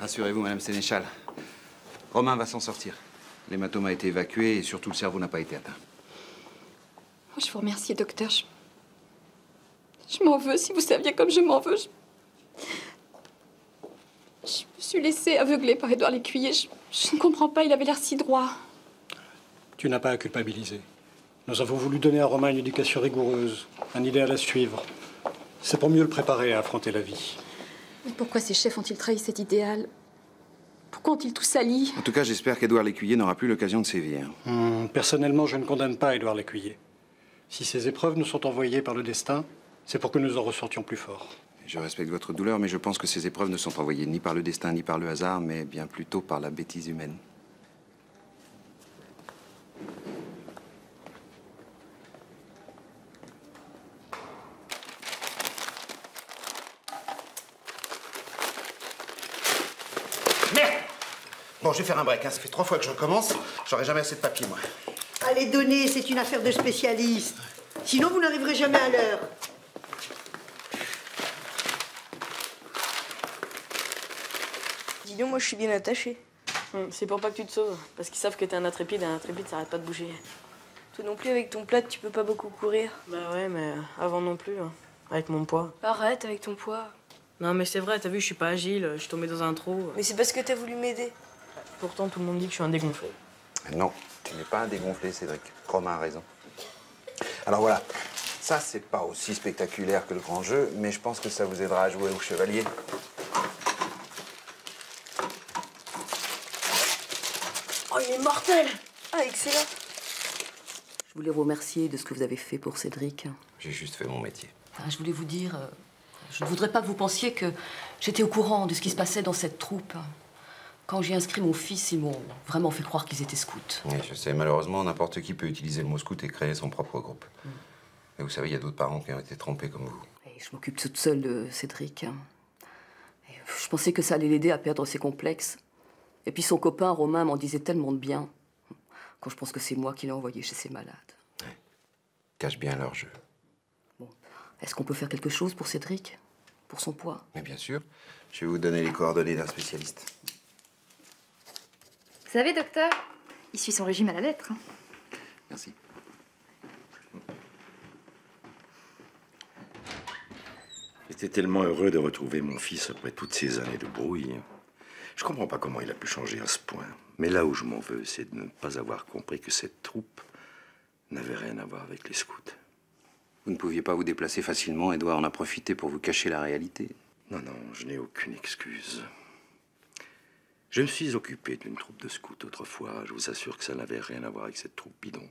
Rassurez-vous, Madame Sénéchal. Romain va s'en sortir. L'hématome a été évacué et surtout le cerveau n'a pas été atteint. Oh, je vous remercie, docteur. Je, je m'en veux. Si vous saviez comme je m'en veux. Je... je me suis laissée aveugler par Édouard Lécuyer. Je... je ne comprends pas. Il avait l'air si droit. Tu n'as pas à culpabiliser. Nous avons voulu donner à Romain une éducation rigoureuse, un idéal à suivre. C'est pour mieux le préparer à affronter la vie. Mais pourquoi ces chefs ont-ils trahi cet idéal? Pourquoi ont-ils tout sali? En tout cas, j'espère qu'Édouard Lécuyer n'aura plus l'occasion de sévir. Hum, personnellement, je ne condamne pas Édouard Lécuyer. Si ces épreuves nous sont envoyées par le destin, c'est pour que nous en ressortions plus forts. Je respecte votre douleur, mais je pense que ces épreuves ne sont envoyées ni par le destin, ni par le hasard, mais bien plutôt par la bêtise humaine. Bon, je vais faire un break, hein. Ça fait trois fois que je recommence. J'aurai jamais assez de papier, moi. Allez, donnez, c'est une affaire de spécialiste. Sinon, vous n'arriverez jamais à l'heure. Dis donc, moi, je suis bien attaché. Mmh, c'est pour pas que tu te sauves, parce qu'ils savent que t'es un intrépide, et un intrépide, ça arrête pas de bouger. Toi non plus, avec ton plat, tu peux pas beaucoup courir. Bah ouais, mais avant non plus, hein. Avec mon poids. Arrête avec ton poids. Non, mais c'est vrai, t'as vu, je suis pas agile, je suis tombée dans un trou. Mais c'est parce que t'as voulu m'aider. Pourtant, tout le monde dit que je suis un dégonflé. Non, tu n'es pas un dégonflé, Cédric. Romain a raison. Alors voilà, ça, c'est pas aussi spectaculaire que le grand jeu, mais je pense que ça vous aidera à jouer au chevalier. Oh, il est mortel! Ah, excellent! Je voulais vous remercier de ce que vous avez fait pour Cédric. J'ai juste fait mon métier. Ah, je voulais vous dire, je ne voudrais pas que vous pensiez que j'étais au courant de ce qui se passait dans cette troupe. Quand j'ai inscrit mon fils, ils m'ont vraiment fait croire qu'ils étaient scouts. Oui, je sais. Malheureusement, n'importe qui peut utiliser le mot scout et créer son propre groupe. Mm. Mais vous savez, il y a d'autres parents qui ont été trompés comme vous. Et je m'occupe toute seule de Cédric. Et je pensais que ça allait l'aider à perdre ses complexes. Et puis son copain, Romain, m'en disait tellement de bien. Quand je pense que c'est moi qui l'ai envoyé chez ces malades. Ouais. Cache bien leur jeu. Bon. Est-ce qu'on peut faire quelque chose pour Cédric? Pour son poids? Mais bien sûr. Je vais vous donner les coordonnées d'un spécialiste. Vous savez, docteur, il suit son régime à la lettre. Merci. J'étais tellement heureux de retrouver mon fils après toutes ces années de brouille. Je comprends pas comment il a pu changer à ce point. Mais là où je m'en veux, c'est de ne pas avoir compris que cette troupe n'avait rien à voir avec les scouts. Vous ne pouviez pas vous déplacer facilement, Édouard en a profité pour vous cacher la réalité. Non, non, je n'ai aucune excuse. Je me suis occupé d'une troupe de scouts autrefois. Je vous assure que ça n'avait rien à voir avec cette troupe bidon.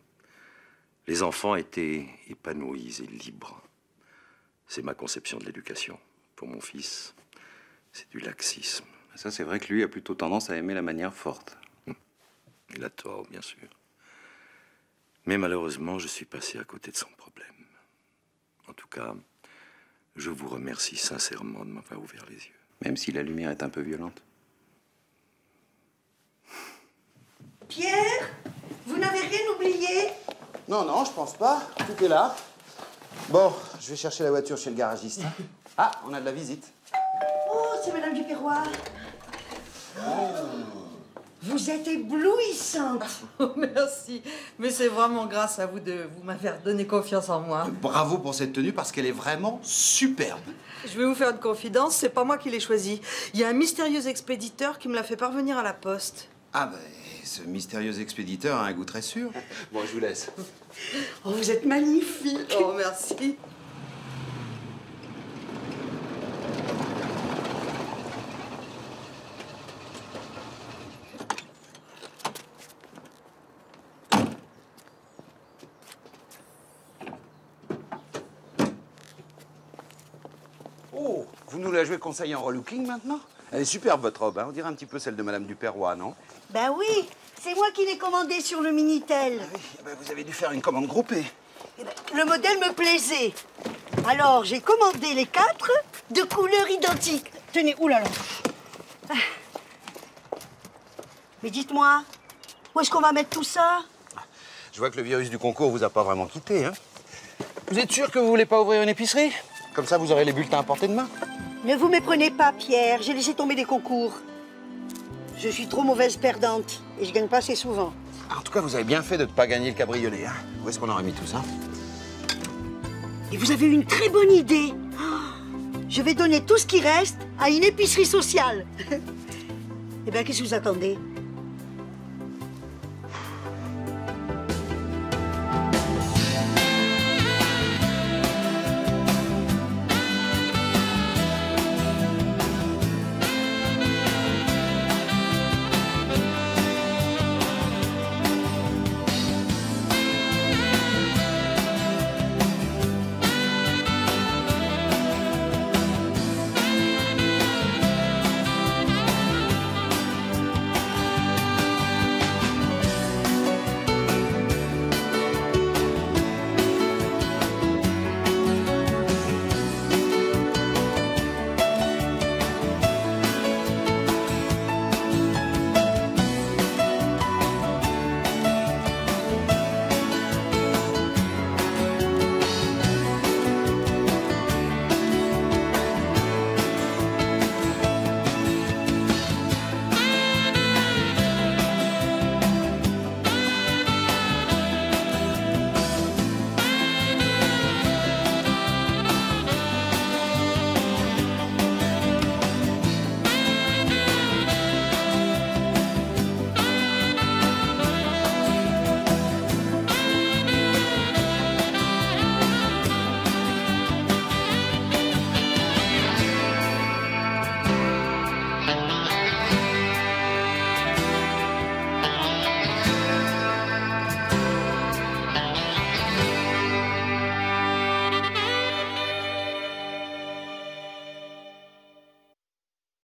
Les enfants étaient épanouis et libres. C'est ma conception de l'éducation. Pour mon fils, c'est du laxisme. Ça, c'est vrai que lui a plutôt tendance à aimer la manière forte. Il a tort, bien sûr. Mais malheureusement, je suis passé à côté de son problème. En tout cas, je vous remercie sincèrement de m'avoir ouvert les yeux. Même si la lumière est un peu violente. Pierre, vous n'avez rien oublié? Non, non, je pense pas. Tout est là. Bon, je vais chercher la voiture chez le garagiste. Ah, on a de la visite. Oh, c'est Madame Dupérois. Oh. Vous êtes éblouissante. Oh, merci. Mais c'est vraiment grâce à vous deux. Vous m'avez redonné confiance en moi. Bravo pour cette tenue parce qu'elle est vraiment superbe. Je vais vous faire une confidence, c'est pas moi qui l'ai choisie. Il y a un mystérieux expéditeur qui me l'a fait parvenir à la poste. Ah ben, ce mystérieux expéditeur a un goût très sûr. Bon, je vous laisse. Oh, vous êtes magnifique. Oh, merci. Oh, vous nous la jouez conseil en relooking maintenant? Elle est superbe, votre robe, hein. On dirait un petit peu celle de Madame Dupérois, non? Ben oui, c'est moi qui l'ai commandée sur le Minitel. Ah oui, ben vous avez dû faire une commande groupée. Eh ben, le modèle me plaisait. Alors, j'ai commandé les quatre de couleurs identiques. Tenez, oulala. Mais dites-moi, où est-ce qu'on va mettre tout ça? Je vois que le virus du concours vous a pas vraiment quitté, hein. Vous êtes sûr que vous voulez pas ouvrir une épicerie? Comme ça, vous aurez les bulletins à portée de main. Ne vous méprenez pas, Pierre. J'ai laissé tomber des concours. Je suis trop mauvaise perdante et je gagne pas assez souvent. Ah, en tout cas, vous avez bien fait de ne pas gagner le cabriolet. Hein. Où est-ce qu'on aurait mis tout ça? Et vous avez eu une très bonne idée. Je vais donner tout ce qui reste à une épicerie sociale. Eh bien, qu'est-ce que vous attendez?